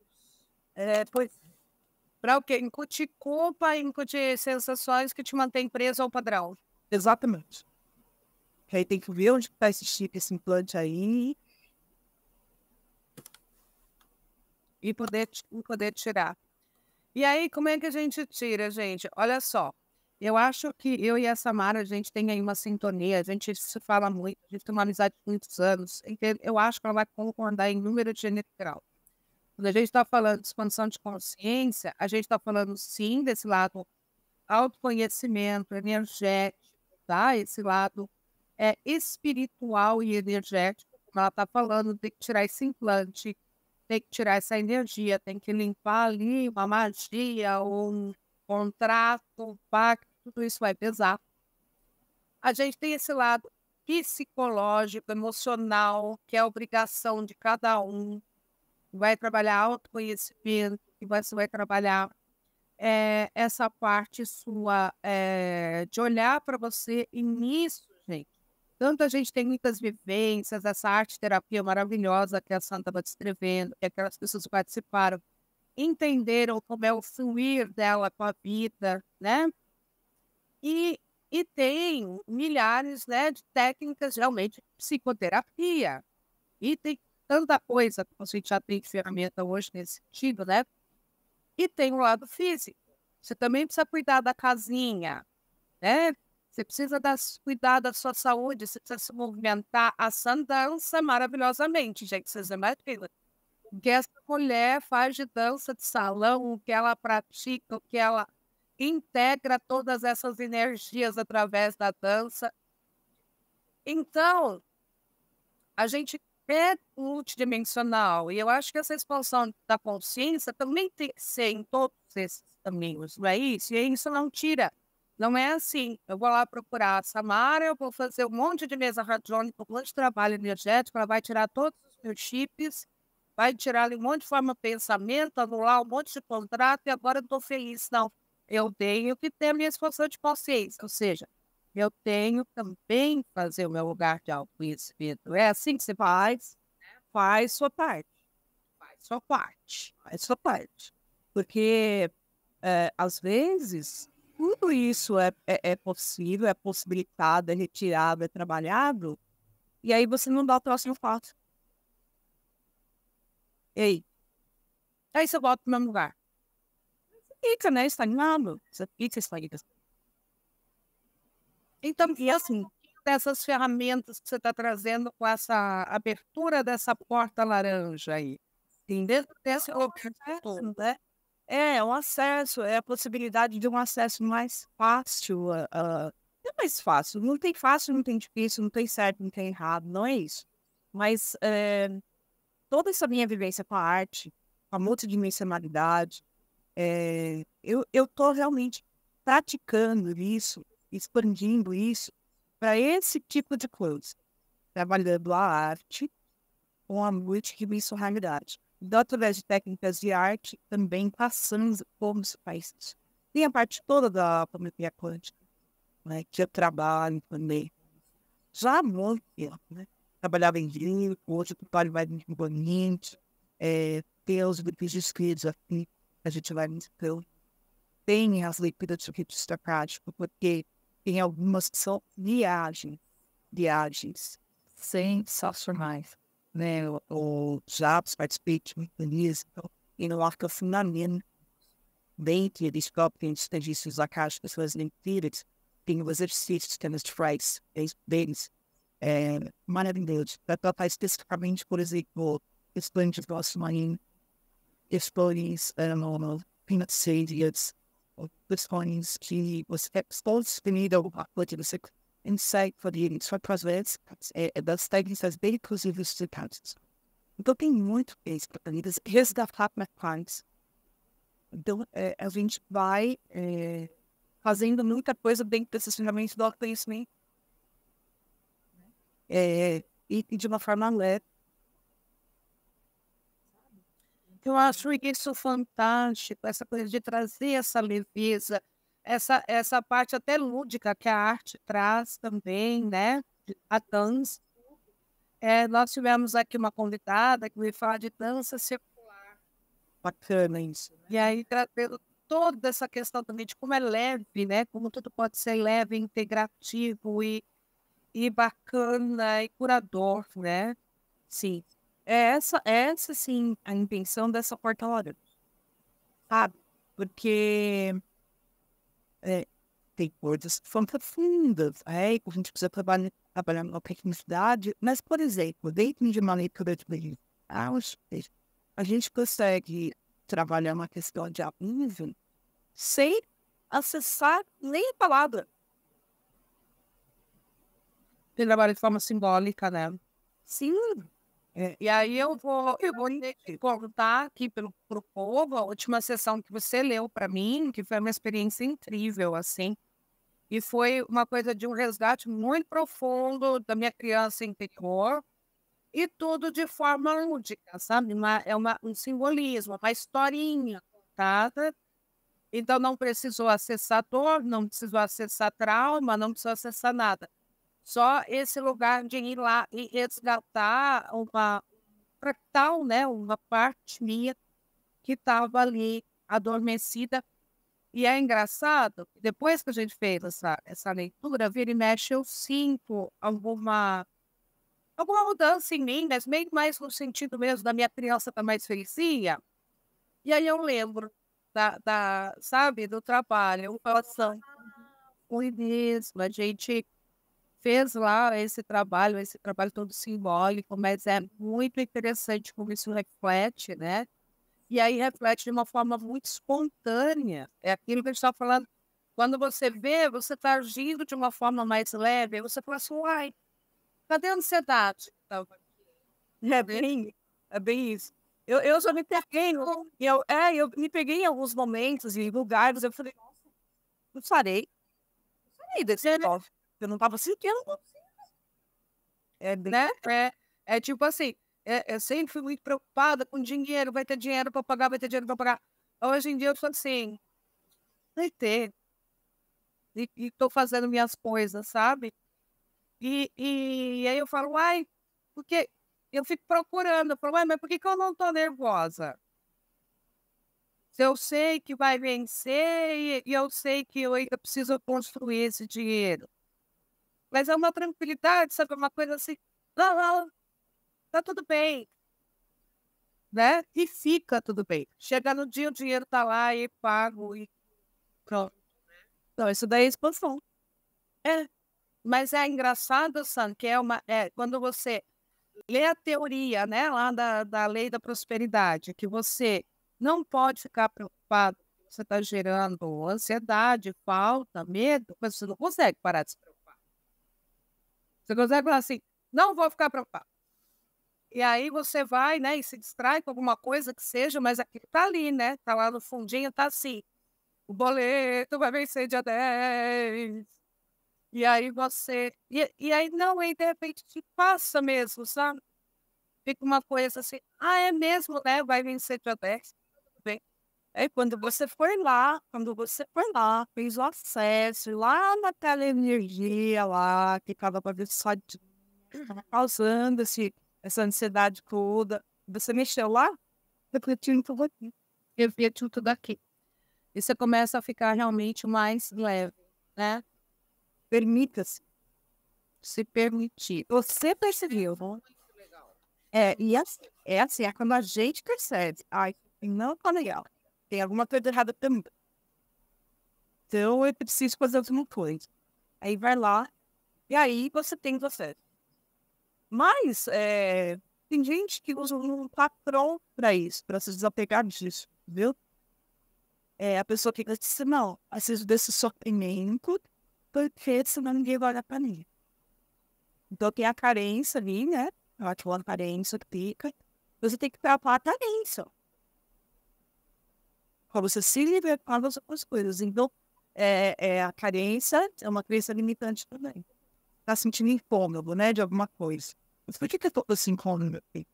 É, pois, pra o quê? Incutir culpa, incutir sensações que te mantém preso ao padrão. Exatamente. Aí tem que ver onde tá esse chip, esse implante aí. E poder, poder tirar. E aí, como é que a gente tira, gente? Olha só, eu acho que eu e a Samara, a gente tem aí uma sintonia, a gente se fala muito, a gente tem uma amizade de muitos anos, eu acho que ela vai concordar em número de grau. Quando a gente está falando de expansão de consciência, a gente está falando, sim, desse lado autoconhecimento, energético, tá? Esse lado é, espiritual e energético, como ela está falando, tem que tirar esse implante, tem que tirar essa energia, tem que limpar ali uma magia, um contrato, um pacto, tudo isso vai pesar. A gente tem esse lado psicológico, emocional, que é a obrigação de cada um, vai trabalhar autoconhecimento, que você vai trabalhar é, essa parte sua é, de olhar para você e nisso, gente. Tanto a gente tem muitas vivências, essa arte-terapia maravilhosa que a Santa vai descrevendo, que aquelas pessoas que participaram entenderam como é o fluir dela com a vida, né? E, e tem milhares, né, de técnicas, geralmente, de psicoterapia. E tem tanta coisa que a gente já tem de ferramenta hoje nesse sentido, né? E tem o lado físico. Você também precisa cuidar da casinha, né? Você precisa dar, cuidar da sua saúde, você precisa se movimentar. A Sam dança maravilhosamente, gente. Vocês imaginam? O que essa mulher faz de dança de salão, o que ela pratica, o que ela integra todas essas energias através da dança. Então, a gente é multidimensional. E eu acho que essa expansão da consciência também tem que ser em todos esses caminhos, não é isso? E isso não tira. Não é assim, eu vou lá procurar a Samara, eu vou fazer um monte de mesa radiônica, um monte de trabalho energético, ela vai tirar todos os meus chips, vai tirar um monte de forma de pensamento, anular um monte de contrato e agora eu estou feliz. Não, eu tenho que ter a minha expansão de consciência, ou seja, eu tenho também que fazer o meu lugar de autoconhecimento. É assim que você faz, faz sua parte, faz sua parte, faz sua parte. Porque, é, às vezes... Tudo isso é, é, é possível, é possibilitado, é retirado, é trabalhado E aí você não dá o próximo passo. E aí? Aí você volta para o mesmo lugar. Você fica, né? Estagnado. Você fica estagnado. Então, e assim, dessas ferramentas que você está trazendo com essa abertura dessa porta laranja aí, dentro desse acesso, né? É, o acesso, é a possibilidade de um acesso mais fácil. Uh, é mais fácil, não tem fácil, não tem difícil, não tem certo, não tem errado, não é isso. Mas é, toda essa minha vivência com a arte, com a multidimensionalidade, é, eu estou realmente praticando isso, expandindo isso para esse tipo de coisa. Trabalhando a arte com a multidimensionalidade. Então, através de técnicas de arte, também passando como se faz isso. Tem a parte toda da palmeira quântica, né, que eu trabalho também. Já há muito tempo, né? Trabalhava em gringo, hoje eu trabalho mais em bonito. É, tem os grupos de escritos aqui, a gente vai muito pelo. Tem as leituras de registro prático, porque tem algumas que são viagens, viagens sensacionais. Né, ou já participei de mecanismo e no arco fundamento bem que eles próprios estadistas acásticos, suas mentiras, tem os exercícios, tem as frases deles, é, maneira de Deus, para tratar especificamente, por exemplo, expandir o nosso marinho, expandir as financeiras, questões que você pode definir alguma coisa que você insight for the instructors, é das técnicas bem inclusivas de casos. Então, tem muito isso para eles resgatar mercados. Então, é, a gente vai é, fazendo muita coisa dentro desses ferramentas do autoconhecimento. É, e de uma forma leve. Eu acho isso fantástico, essa coisa de trazer essa leveza, Essa, essa parte até lúdica que a arte traz também, né? A dança. É, nós tivemos aqui uma convidada que veio falar de dança circular. Bacana isso. Né? E aí, trazendo toda essa questão também de como é leve, né? Como tudo pode ser leve, integrativo e, e bacana e curador, né? Sim. É essa, essa, sim, a intenção dessa porta-laranja. Sabe? Porque... É, tem coisas que são profundas, aí a gente precisa trabalhar, trabalhar na tecnicidade, mas, por exemplo, dentro de uma leitura de livro, a gente consegue trabalhar uma questão de abuso sem acessar nem a palavra. Ele trabalha de forma simbólica, né? Sim. É. E aí eu vou, eu vou contar aqui para o povo a última sessão que você leu para mim, que foi uma experiência incrível, assim. E foi uma coisa de um resgate muito profundo da minha criança interior. E tudo de forma lúdica, sabe? Uma, é uma, um simbolismo, uma historinha contada. Então não precisou acessar dor, não precisou acessar trauma, não precisou acessar nada. Só esse lugar de ir lá e resgatar uma fractal, né, uma parte minha que estava ali adormecida. E é engraçado, depois que a gente fez essa, essa leitura, vira e mexe, eu sinto alguma, alguma mudança em mim, mas meio mais no sentido mesmo da minha criança estar mais felizinha. E aí eu lembro, da, da, sabe, do trabalho, passando o início, a gente... fez lá esse trabalho, esse trabalho todo simbólico, mas é muito interessante como isso reflete, né? E aí reflete de uma forma muito espontânea. É aquilo que a gente está falando. Quando você vê, você está agindo de uma forma mais leve, você fala assim, uai, cadê a ansiedade? É bem, é bem isso. Eu, eu já me peguei, eu, é, eu me peguei em alguns momentos, em lugares, eu falei, nossa, não sarei. Não sarei desse novo. Eu não estava sentindo. É, né? é, é tipo assim, é, eu sempre fui muito preocupada com dinheiro, vai ter dinheiro para pagar, vai ter dinheiro para pagar. Hoje em dia eu sou assim, vai ter. E estou fazendo minhas coisas, sabe? E, e, e aí eu falo, uai, porque eu fico procurando, eu falo, uai, mas por que, que eu não estou nervosa? Se eu sei que vai vencer e, e eu sei que eu ainda preciso construir esse dinheiro. Mas é uma tranquilidade, sabe? Uma coisa assim, não, não, tá tudo bem, né? E fica tudo bem. Chega no dia, o dinheiro tá lá e pago e pronto. Então, isso daí é expansão. É. Mas é engraçado, Sam, que é uma... É, quando você lê a teoria, né, lá da, da lei da prosperidade, que você não pode ficar preocupado, você está gerando ansiedade, falta, medo, mas você não consegue parar de se preocupar. Você consegue falar assim, não vou ficar preocupado. E aí você vai, né, e se distrai com alguma coisa que seja, mas aquilo está ali, né? Está lá no fundinho, está assim. O boleto vai vencer dia dez. E aí você... E, e aí não, e de repente te passa mesmo, sabe? Fica uma coisa assim, ah, é mesmo, né? Vai vencer dia dez. Tudo bem. Aí quando você foi lá, quando você foi lá, fez o acesso, lá naquela energia lá, que cada vez só causando esse... essa ansiedade toda, você mexeu lá, refletiu tudo aqui, refletiu tudo aqui. E você começa a ficar realmente mais leve, né? Permita-se, se permitir. Você percebeu, não? É, e assim, é assim, é quando a gente percebe, ai, não tá legal, tem alguma coisa errada também. Então, eu preciso fazer alguma coisa. Aí vai lá, e aí você tem você. Mas é, tem gente que usa um patrão para isso, para se desapegar disso, viu? É, a pessoa que diz, não, preciso desse sofrimento, porque senão ninguém vai olhar para mim. Então tem a carência ali, né? Aquela carência que fica. Você tem que trabalhar a carência. Para você se libertar das outras coisas. Então, é, é, a carência é uma crença limitante também. Tá sentindo incômodo, né, de alguma coisa. Mas por que que eu tô assim incômodo, meu filho?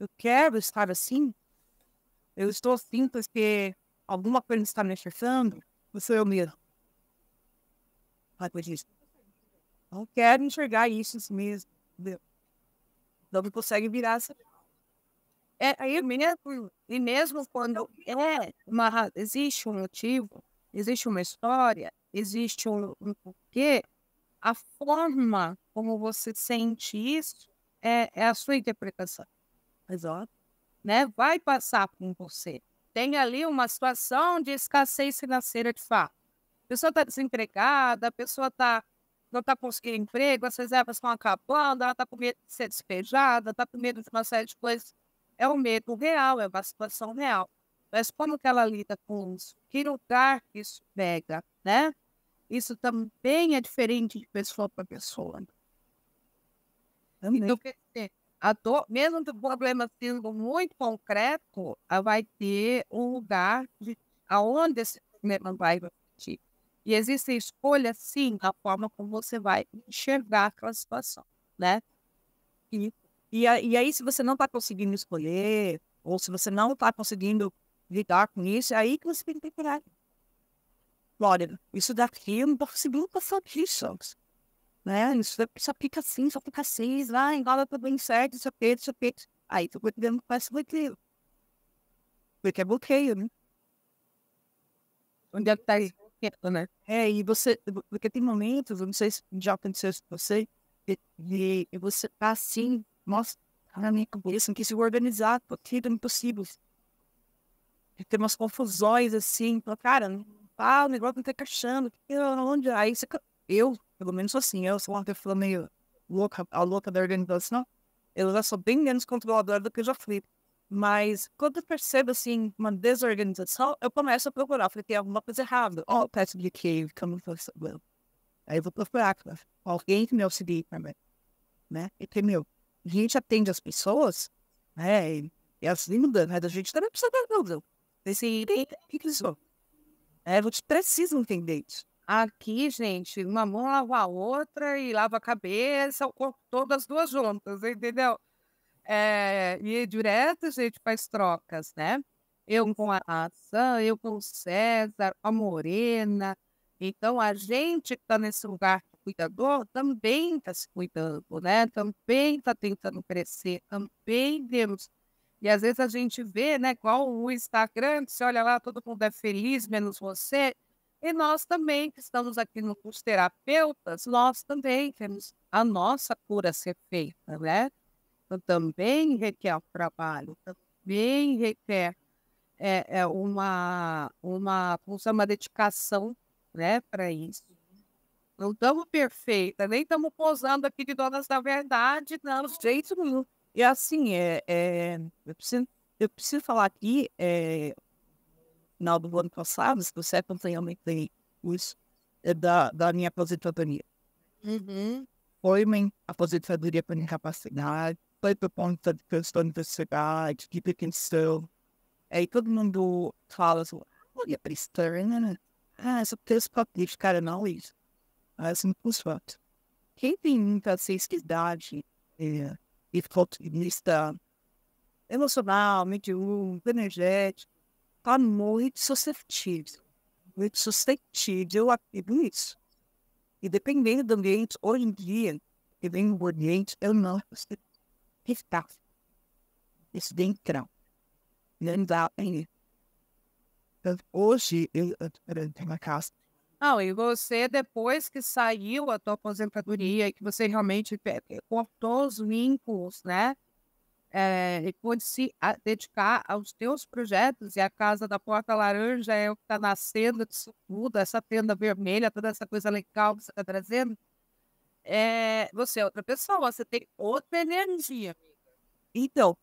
Eu quero estar assim? Eu estou assim porque alguma coisa está me afetando? Ou sou eu mesmo? Ai, por isso. Não quero enxergar isso mesmo. Não me consegue virar essa... É, aí mesmo, e mesmo quando é uma, existe um motivo, existe uma história, existe um, um porquê, a forma como você sente isso é, é a sua interpretação. Exato. Né? Vai passar com você. Tem ali uma situação de escassez financeira de fato. A pessoa está desempregada, a pessoa tá, não está conseguindo emprego, as reservas estão acabando, ela está com medo de ser despejada, está com medo de uma série de coisas. É um medo real, é uma situação real. Mas como que ela lida com isso? Que lugar que isso pega, né? Isso também é diferente de pessoa para pessoa. Também. Então, quer dizer, a dor, mesmo que o problema sendo muito concreto, ela vai ter um lugar de, aonde esse problema vai partir. E existe escolha, sim, a forma como você vai enxergar aquela situação, né? E, e, e aí, se você não está conseguindo escolher, ou se você não está conseguindo lidar com isso, é aí que você tem que procurar. Olha, isso daqui eu não consigo passar disso, né? Isso daqui só fica assim, só fica assim, lá, engala tudo bem certo, isso aqui, isso aqui. Aí tu podendo com esse bloqueio. Porque é bloqueio, né? Onde é que tá isso? Né? É, e você... Porque tem momentos, eu não sei se já aconteceu isso com você, e, e, e você tá assim, nossa, na minha cabeça, não quis se organizar, porque é impossível. E tem umas confusões assim, cara, não... Ah, o negócio não tá encaixando. Onde? Aí você... Eu, pelo menos sou assim, eu sou uma pessoa meio louca, a louca da organização. Eu já sou bem menos controladora do que eu já fui. Mas quando eu percebo, assim, uma desorganização, eu começo a procurar. Eu falei, tem alguma coisa errada. Ó, oh, peço de que eu não faço. Aí eu vou procurar alguém que me auxilie também. Né? E tem meu. A gente atende as pessoas, né? E elas mudam, mas a gente também precisa de ajuda. Assim, o que que isso é? É, vocês precisam entender isso. Aqui, gente, uma mão lava a outra e lava a cabeça, o corpo todo, as duas juntas, entendeu? É, e direto, gente, faz trocas, né? Eu com a Aça, eu com o César, a Morena. Então, a gente que está nesse lugar de cuidador também está se cuidando, né? Também está tentando crescer, também temos... E às vezes a gente vê, né, igual o Instagram, que você olha lá, todo mundo é feliz, menos você. E nós também, que estamos aqui no curso terapeutas, nós também temos a nossa cura a ser feita, né? Então, também requer o trabalho, também requer é, é uma, uma, uma dedicação, né, para isso. Não estamos perfeitas, nem estamos posando aqui de donas da verdade, não, de jeito nenhum. E assim, é, é, eu, preciso, eu preciso falar aqui, é, no final do ano passado, se você acompanhou, tem isso, é da, da minha aposentadoria. Uhum. Foi minha aposentadoria por incapacidade, foi por conta de questão de sociedade, de depressão. Aí todo mundo fala assim, olha, pristã, né? Ah, essa pessoa pode cara, não isso. Ah, assim, por sorte. Quem tem muita sensibilidade é, e falta de vista emocional, mediúnico, energético, está muito suscetível. Muito suscetível a tudo isso. E dependendo do ambiente, hoje em dia, que vem um ambiente, eu não consigo ficar. Isso dentro. Não dá ainda. Então, hoje, eu tenho uma casa. Não, e você, depois que saiu a tua aposentadoria e que você realmente cortou os vínculos, né? É, e pôde se dedicar aos teus projetos, e a Casa da Porta Laranja é o que está nascendo disso tudo, essa tenda vermelha, toda essa coisa legal que você está trazendo. É, você é outra pessoa, você tem outra energia. Então,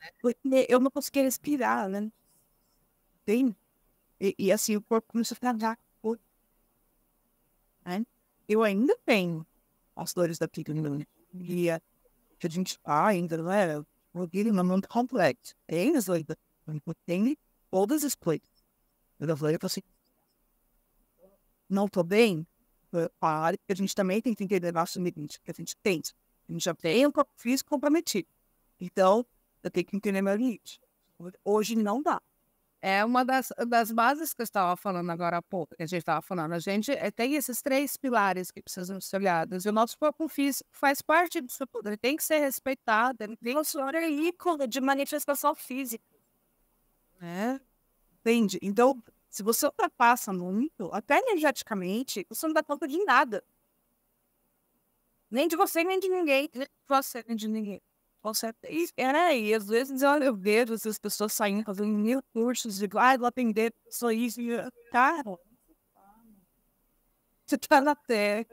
eu não consegui respirar, né? Tem. E, e assim, o corpo começou a ficar. Eu ainda tenho as dores da fibromialgia, que a gente ah, ainda não é, porque não é muito complexo. Tem as dores da fibromialgia, tem todas as coisas. Eu falei assim, não estou bem, pare, porque a gente também tem que entender nosso limite, que a gente tem. A gente já tem um corpo físico comprometido. Então, eu tenho que entender meu limite. Hoje não dá. É uma das, das bases que eu estava falando agora há pouco, que a gente estava falando. A gente tem esses três pilares que precisam ser olhados. E o nosso corpo físico faz parte disso tudo. Ele tem que ser respeitado. Ele tem que ser um ícone de manifestação física. É. Entende? Então, se você ultrapassa muito, até energeticamente, você não dá conta de nada. Nem de você, nem de ninguém. Nem de você, nem de ninguém. E, é, e às vezes eu, eu vejo essas pessoas saindo fazendo mil cursos, digo, ah, eu vou atender só isso. E eu, cara, você tá na terra.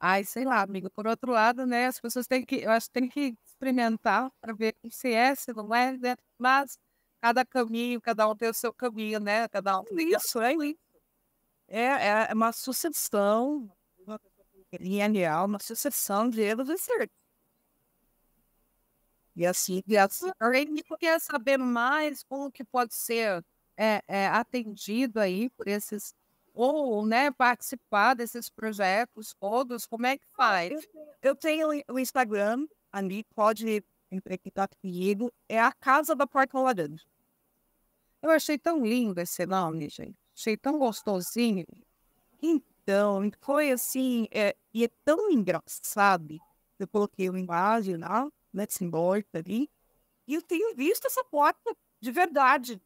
Ai, sei lá, amigo. Por outro lado, né, as pessoas têm que, eu acho que tem que experimentar para ver se é, se não é, né? Mas cada caminho, cada um tem o seu caminho, né? Cada um. Isso, é isso. É, é uma sucessão. Ele é uma sucessão de erros e acertos. E assim, eu queria saber mais como que pode ser é, é, atendido aí por esses, ou né, participar desses projetos todos, como é que faz? Eu, eu tenho o Instagram, ali pode entrar em contato comigo, é a Casa da Porta Laranja. Eu achei tão lindo esse nome, gente. Achei tão gostosinho. Então, Então, foi assim, é, e é tão engraçado, eu coloquei uma imagem lá, let's embora ali, e eu tenho visto essa porta de verdade.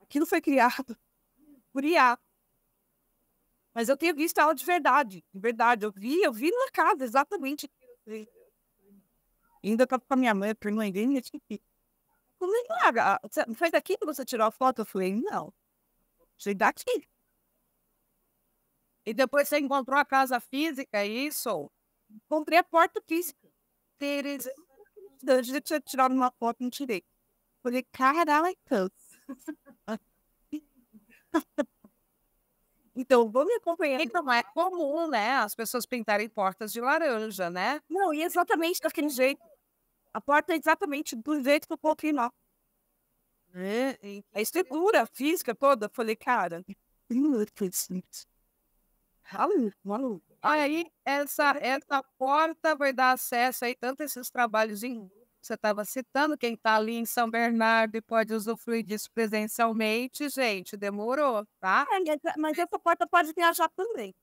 Aquilo foi criado por I A. Mas eu tenho visto ela de verdade, de verdade, eu vi, eu vi na casa, exatamente. E ainda estava com a minha mãe, para mãe dele, eu falei, ah, foi daqui que você tirou a foto? Eu falei, não, foi daqui. E depois você encontrou a casa física, isso? Encontrei a porta física. Teres... Eu tinha tirado uma foto e não tirei. Falei, caraca. Então, vou me acompanhar. Então, é comum, né? As pessoas pintarem portas de laranja, né? Não, e exatamente daquele jeito. A porta é exatamente do jeito que eu coloquei lá. É, e... A estrutura física toda. Falei, cara... Aí, essa, essa porta vai dar acesso aí, tanto esses trabalhos em você estava citando, quem está ali em São Bernardo e pode usufruir disso presencialmente, gente, demorou, tá? Mas essa porta pode viajar também.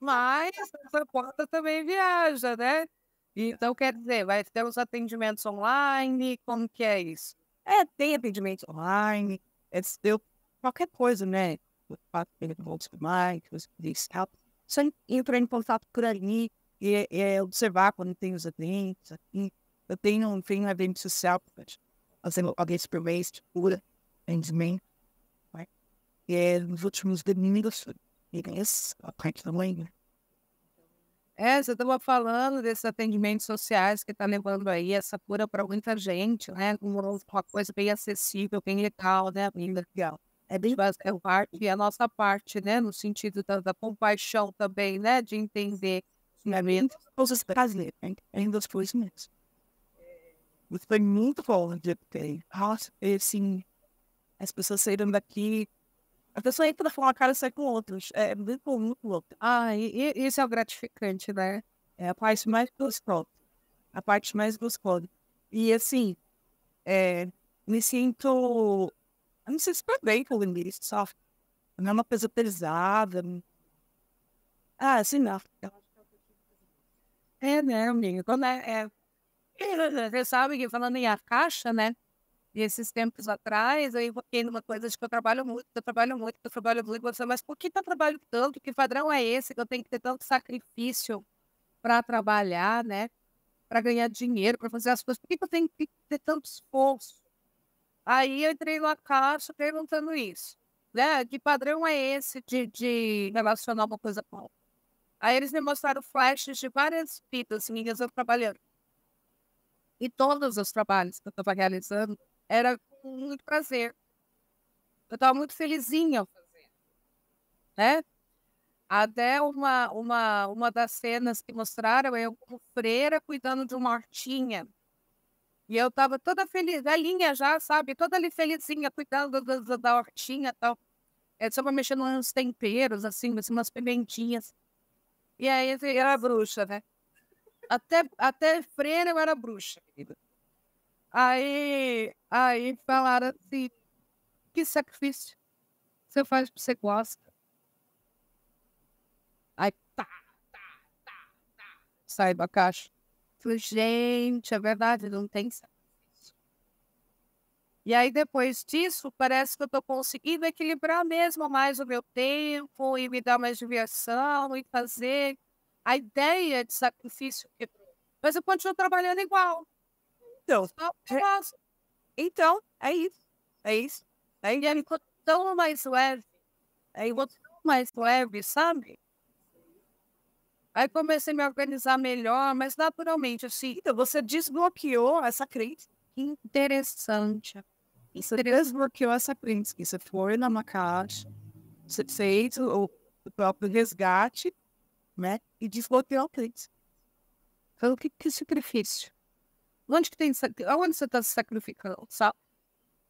Mas essa porta também viaja, né? Então, quer dizer, vai ter os atendimentos online, como que é isso? É, tem atendimento online, eu qualquer coisa, né? Só entrar em contato por ali e, e observar quando tem os eventos. Assim. Eu tenho um, tenho um evento social, fazendo alguém por mês de cura, rendimento. E nos últimos domingos, isso, a parte também. É, você estava falando desses atendimentos sociais que está levando aí essa cura para muita gente, né? Uma coisa bem acessível, bem legal, né? Bem legal. É bem é parte, é a nossa parte, né? No sentido da, da compaixão também, né? De entender. Ainda coisas brasileiras, ainda as coisas mesmo. Foi muito bom de ter. Nossa, assim, as pessoas saíram daqui. A pessoa entra com uma cara e sai com outros. É muito, muito louco. Ah, e, e isso é o gratificante, né? É a parte mais gostosa. A parte mais gostosa. E, assim, é, me sinto... Eu não sei se foi bem com isso, só não é uma coisa pesada. Ah, assim, não. É, né, amigo? Quando é... é... Você sabe que falando em Acácia, né? E esses tempos atrás, eu invoquei numa coisa de que eu trabalho muito, que eu trabalho muito, que eu trabalho muito. Você, mas por que eu trabalho tanto? Que padrão é esse? Que eu tenho que ter tanto sacrifício para trabalhar, né? Para ganhar dinheiro, para fazer as coisas. Por que eu tenho que ter tanto esforço? Aí eu entrei numa caixa perguntando isso, né? Que padrão é esse de, de relacionar uma coisa com a outra? Aí eles me mostraram flashes de várias vidas minhas eu trabalhando. E todos os trabalhos que eu estava realizando era com muito prazer. Eu estava muito felizinha ao fazer, né? Até uma, uma, uma das cenas que mostraram, eu como freira cuidando de uma hortinha. E eu estava toda feliz, velhinha já, sabe? Toda ali felizinha, cuidando da, da, da hortinha e tal. Eu estava mexendo nos temperos, assim, umas pimentinhas. E aí eu era bruxa, né? Até, até freira eu era bruxa. Aí, aí falaram assim, que sacrifício você faz porque você gosta. Aí, tá, tá, tá, tá, sai da caixa. Falei, gente, é verdade, não tem sacrifício. E aí, depois disso, parece que eu estou conseguindo equilibrar mesmo mais o meu tempo e me dar mais diversão e fazer a ideia de sacrifício. Mas eu continuo trabalhando igual. Então, então, é isso. É isso. Aí ele ficou tão mais leve. Aí ficou tão mais leve, sabe? Aí comecei a me organizar melhor, mas naturalmente, assim, então você desbloqueou essa crença. Interessante. Você desbloqueou essa crença. Você foi numa caixa, você fez o próprio resgate, né? E desbloqueou a crença. Então, que, que sacrifício? Onde que tem Onde você está se sacrificando, sabe?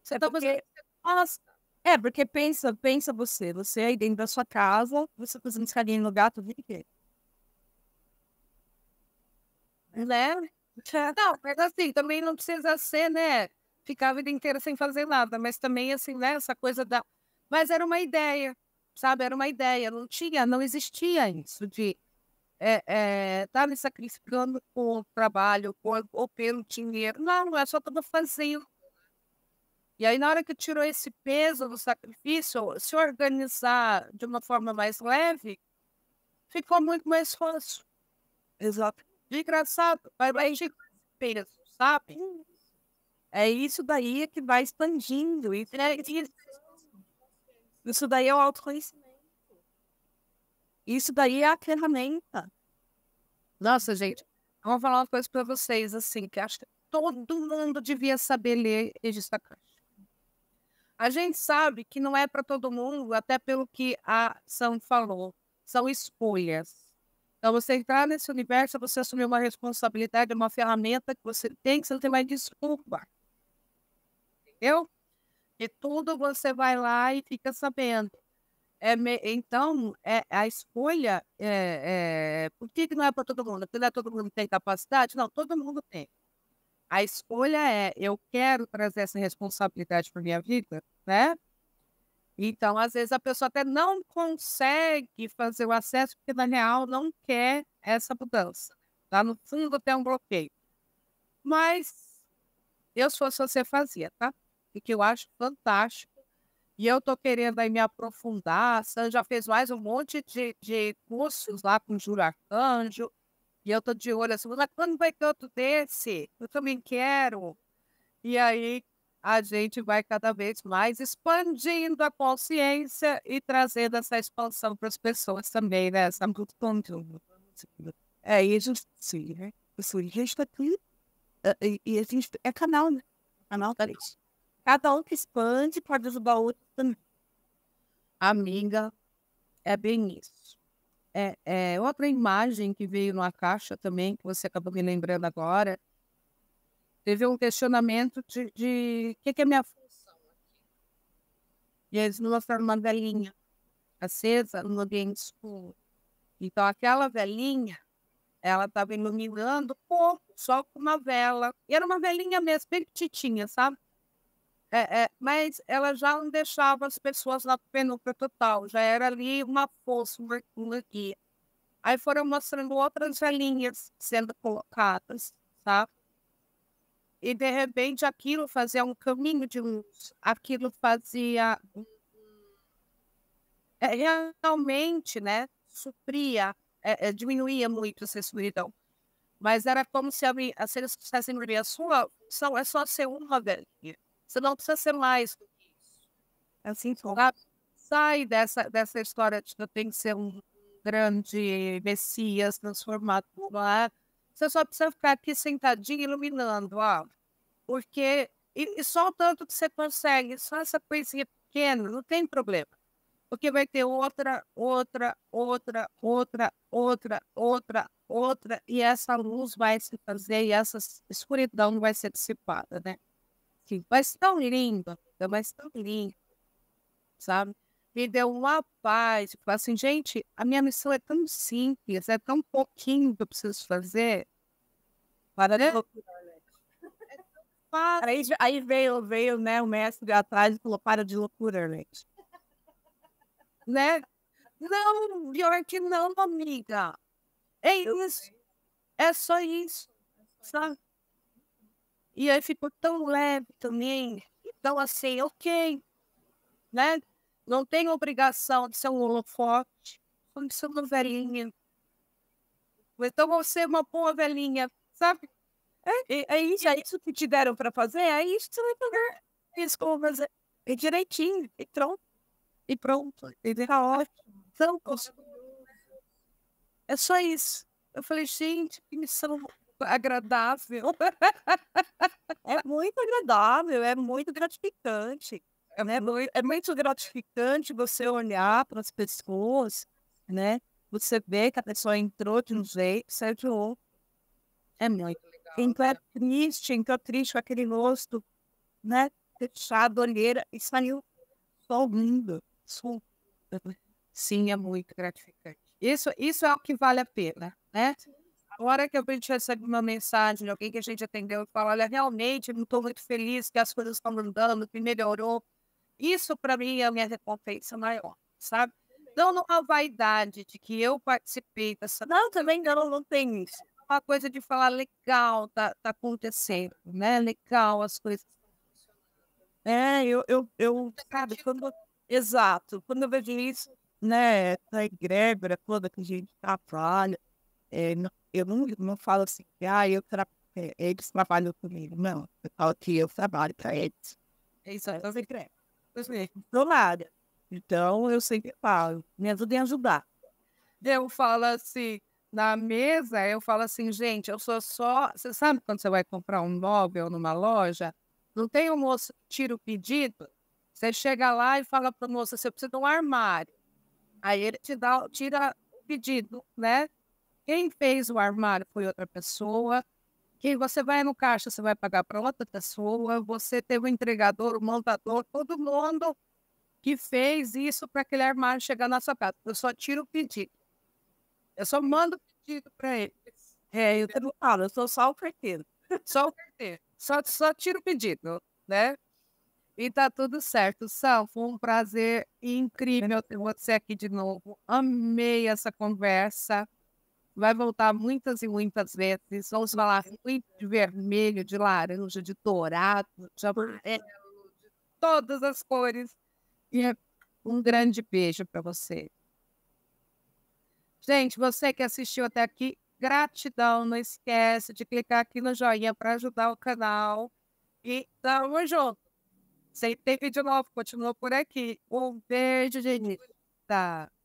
Você está fazendo... É, porque pensa, pensa você. Você aí dentro da sua casa, você fazendo escadinha no gato, vem aqui. Né? Não, mas assim, também não precisa ser, né? Ficar a vida inteira sem fazer nada. Mas também, assim, né? Essa coisa da... Mas era uma ideia, sabe? Era uma ideia. Não tinha, não existia isso de... É, é, tá me sacrificando por trabalho por, ou pelo dinheiro. Não, não é só tudo fazendo. E aí, na hora que tirou esse peso do sacrifício, se organizar de uma forma mais leve, ficou muito mais fácil. Exato. E engraçado, vai vai de peso, sabe? É isso daí que vai expandindo. Isso, é, isso daí é o autoconhecimento. Isso daí é a ferramenta. Nossa, gente, eu vou falar uma coisa para vocês, assim, que acho que todo mundo devia saber ler e destacar. A gente sabe que não é para todo mundo, até pelo que a Sam falou, são escolhas. Então, você entrar nesse universo, você assumir uma responsabilidade, uma ferramenta que você tem, que você não tem mais desculpa. Entendeu? E tudo você vai lá e fica sabendo. É me... Então, é, a escolha, é, é... por que, que não é para todo mundo? Porque não é todo mundo que tem capacidade? Não, todo mundo tem. A escolha é, eu quero trazer essa responsabilidade para minha vida, né? Então, às vezes, a pessoa até não consegue fazer o acesso, porque, na real, não quer essa mudança. Lá no fundo tem um bloqueio. Mas, eu, se fosse você, fazia, tá? E que eu acho fantástico. e eu estou querendo aí me aprofundar. A Sam já fez mais um monte de, de cursos lá com o Júlio Arcanjo, e eu estou de olho assim, mas quando vai tanto desse? Eu também quero. E aí a gente vai cada vez mais expandindo a consciência e trazendo essa expansão para as pessoas também, né? Essa muito conteúdo. É isso, sim, né? Isso está tudo. E a gente é canal, né? Canal da gente. Cada um que expande pode ajudar o outro também. Amiga, é bem isso. É, é, outra imagem que veio numa caixa também, que você acabou me lembrando agora, teve um questionamento de, de que, que é minha função aqui. E eles mostraram uma velhinha acesa no ambiente escuro. Então, aquela velhinha, ela estava iluminando pouco, só com uma vela. E era uma velhinha mesmo, bem petitinha, sabe? É, é, mas ela já não deixava as pessoas na penumbra total, já era ali uma força, uma guia. Aí foram mostrando outras velhinhas sendo colocadas, sabe? E de repente aquilo fazia um caminho de luz, aquilo fazia é, realmente, né, supria, é, é, diminuía muito essa escuridão. Mas era como se, a, se eles quisessem ver a sua função, é só ser uma velhinha. Você não precisa ser mais do que isso. Assim, sai dessa, dessa história de que tem que ser um grande messias transformado. Lá. Você só precisa ficar aqui sentadinho iluminando. Ó, porque, e, e só o tanto que você consegue, só essa coisinha pequena, não tem problema. Porque vai ter outra, outra, outra, outra, outra, outra, outra. E essa luz vai se fazer e essa escuridão vai ser dissipada, né? Mas tão linda, mas tão linda, sabe? Me deu uma paz, tipo assim, gente, a minha missão é tão simples, é tão pouquinho que eu preciso fazer. Para é. Para, aí, aí veio, veio, né, o mestre atrás e falou, para de loucura, Arlete. Né? Não, pior que não, amiga. É isso. É só isso, sabe? E aí ficou tão leve também. Então, assim, ok. Né? Não tem obrigação de ser um holofote. Como de ser uma velhinha. Então, você é uma boa velhinha, sabe? É, é, é, isso, é isso que te deram para fazer? É isso que você vai fazer. É isso que eu vou fazer. É direitinho. E pronto. E pronto. E tá ótimo. Então, é só isso. Eu falei, gente, que missão agradável. É muito agradável, é muito gratificante. É, né? Muito, é muito gratificante você olhar para as pessoas, né? Você vê que a pessoa entrou de um jeito, saiu de outro. É muito legal. Entrou né? triste, entrou triste com aquele rosto, né? Fechado, olheira, e saiu só lindo. Só... Sim, é muito gratificante. Isso, isso é o que vale a pena, né? A hora que a gente recebe uma mensagem de alguém que a gente atendeu e fala, olha, realmente, eu não estou muito feliz que as coisas estão mudando, que melhorou. Isso, para mim, é a minha recompensa maior, sabe? Então, não há vaidade de que eu participei dessa... Não, também não, não tem isso. É uma coisa de falar, legal, tá, tá acontecendo, né? Legal, as coisas estão funcionando. É, eu, eu, eu sabe, quando... Exato. Quando eu vejo isso, né, tá em greve, era toda que a gente trabalha, é, não... Eu não, não falo assim, ah, eu tra... eles trabalham comigo. Não, eu falo que eu trabalho para eles. É isso aí, eu sempre creio. Eu sempre sou nada. Então, eu sempre falo, me ajudem a ajudar. Eu falo assim, na mesa, eu falo assim, gente, eu sou só... Você sabe quando você vai comprar um móvel numa loja? Não tem o moço que tira o pedido? Você chega lá e fala para o moço, assim, eu preciso de um armário. Aí ele te dá, tira o pedido, né? Quem fez o armário foi outra pessoa. Quem você vai no caixa, você vai pagar para outra pessoa. Você teve o entregador, o montador, todo mundo que fez isso para aquele armário chegar na sua casa. Eu só tiro o pedido. Eu só mando o pedido para ele. É, eu não falo, eu sou só o carteiro. Só o carteiro. Só, só tiro o pedido, né? E tá tudo certo. Sam, foi um prazer incrível ter você aqui de novo. Amei essa conversa. Vai voltar muitas e muitas vezes. Vamos falar de vermelho, de laranja, de dourado, de amarelo, de todas as cores. E é um grande beijo para você. Gente, você que assistiu até aqui, gratidão. Não esquece de clicar aqui no joinha para ajudar o canal. E tamo junto. Sempre tem vídeo novo, continua por aqui. Um beijo, gente. Tá.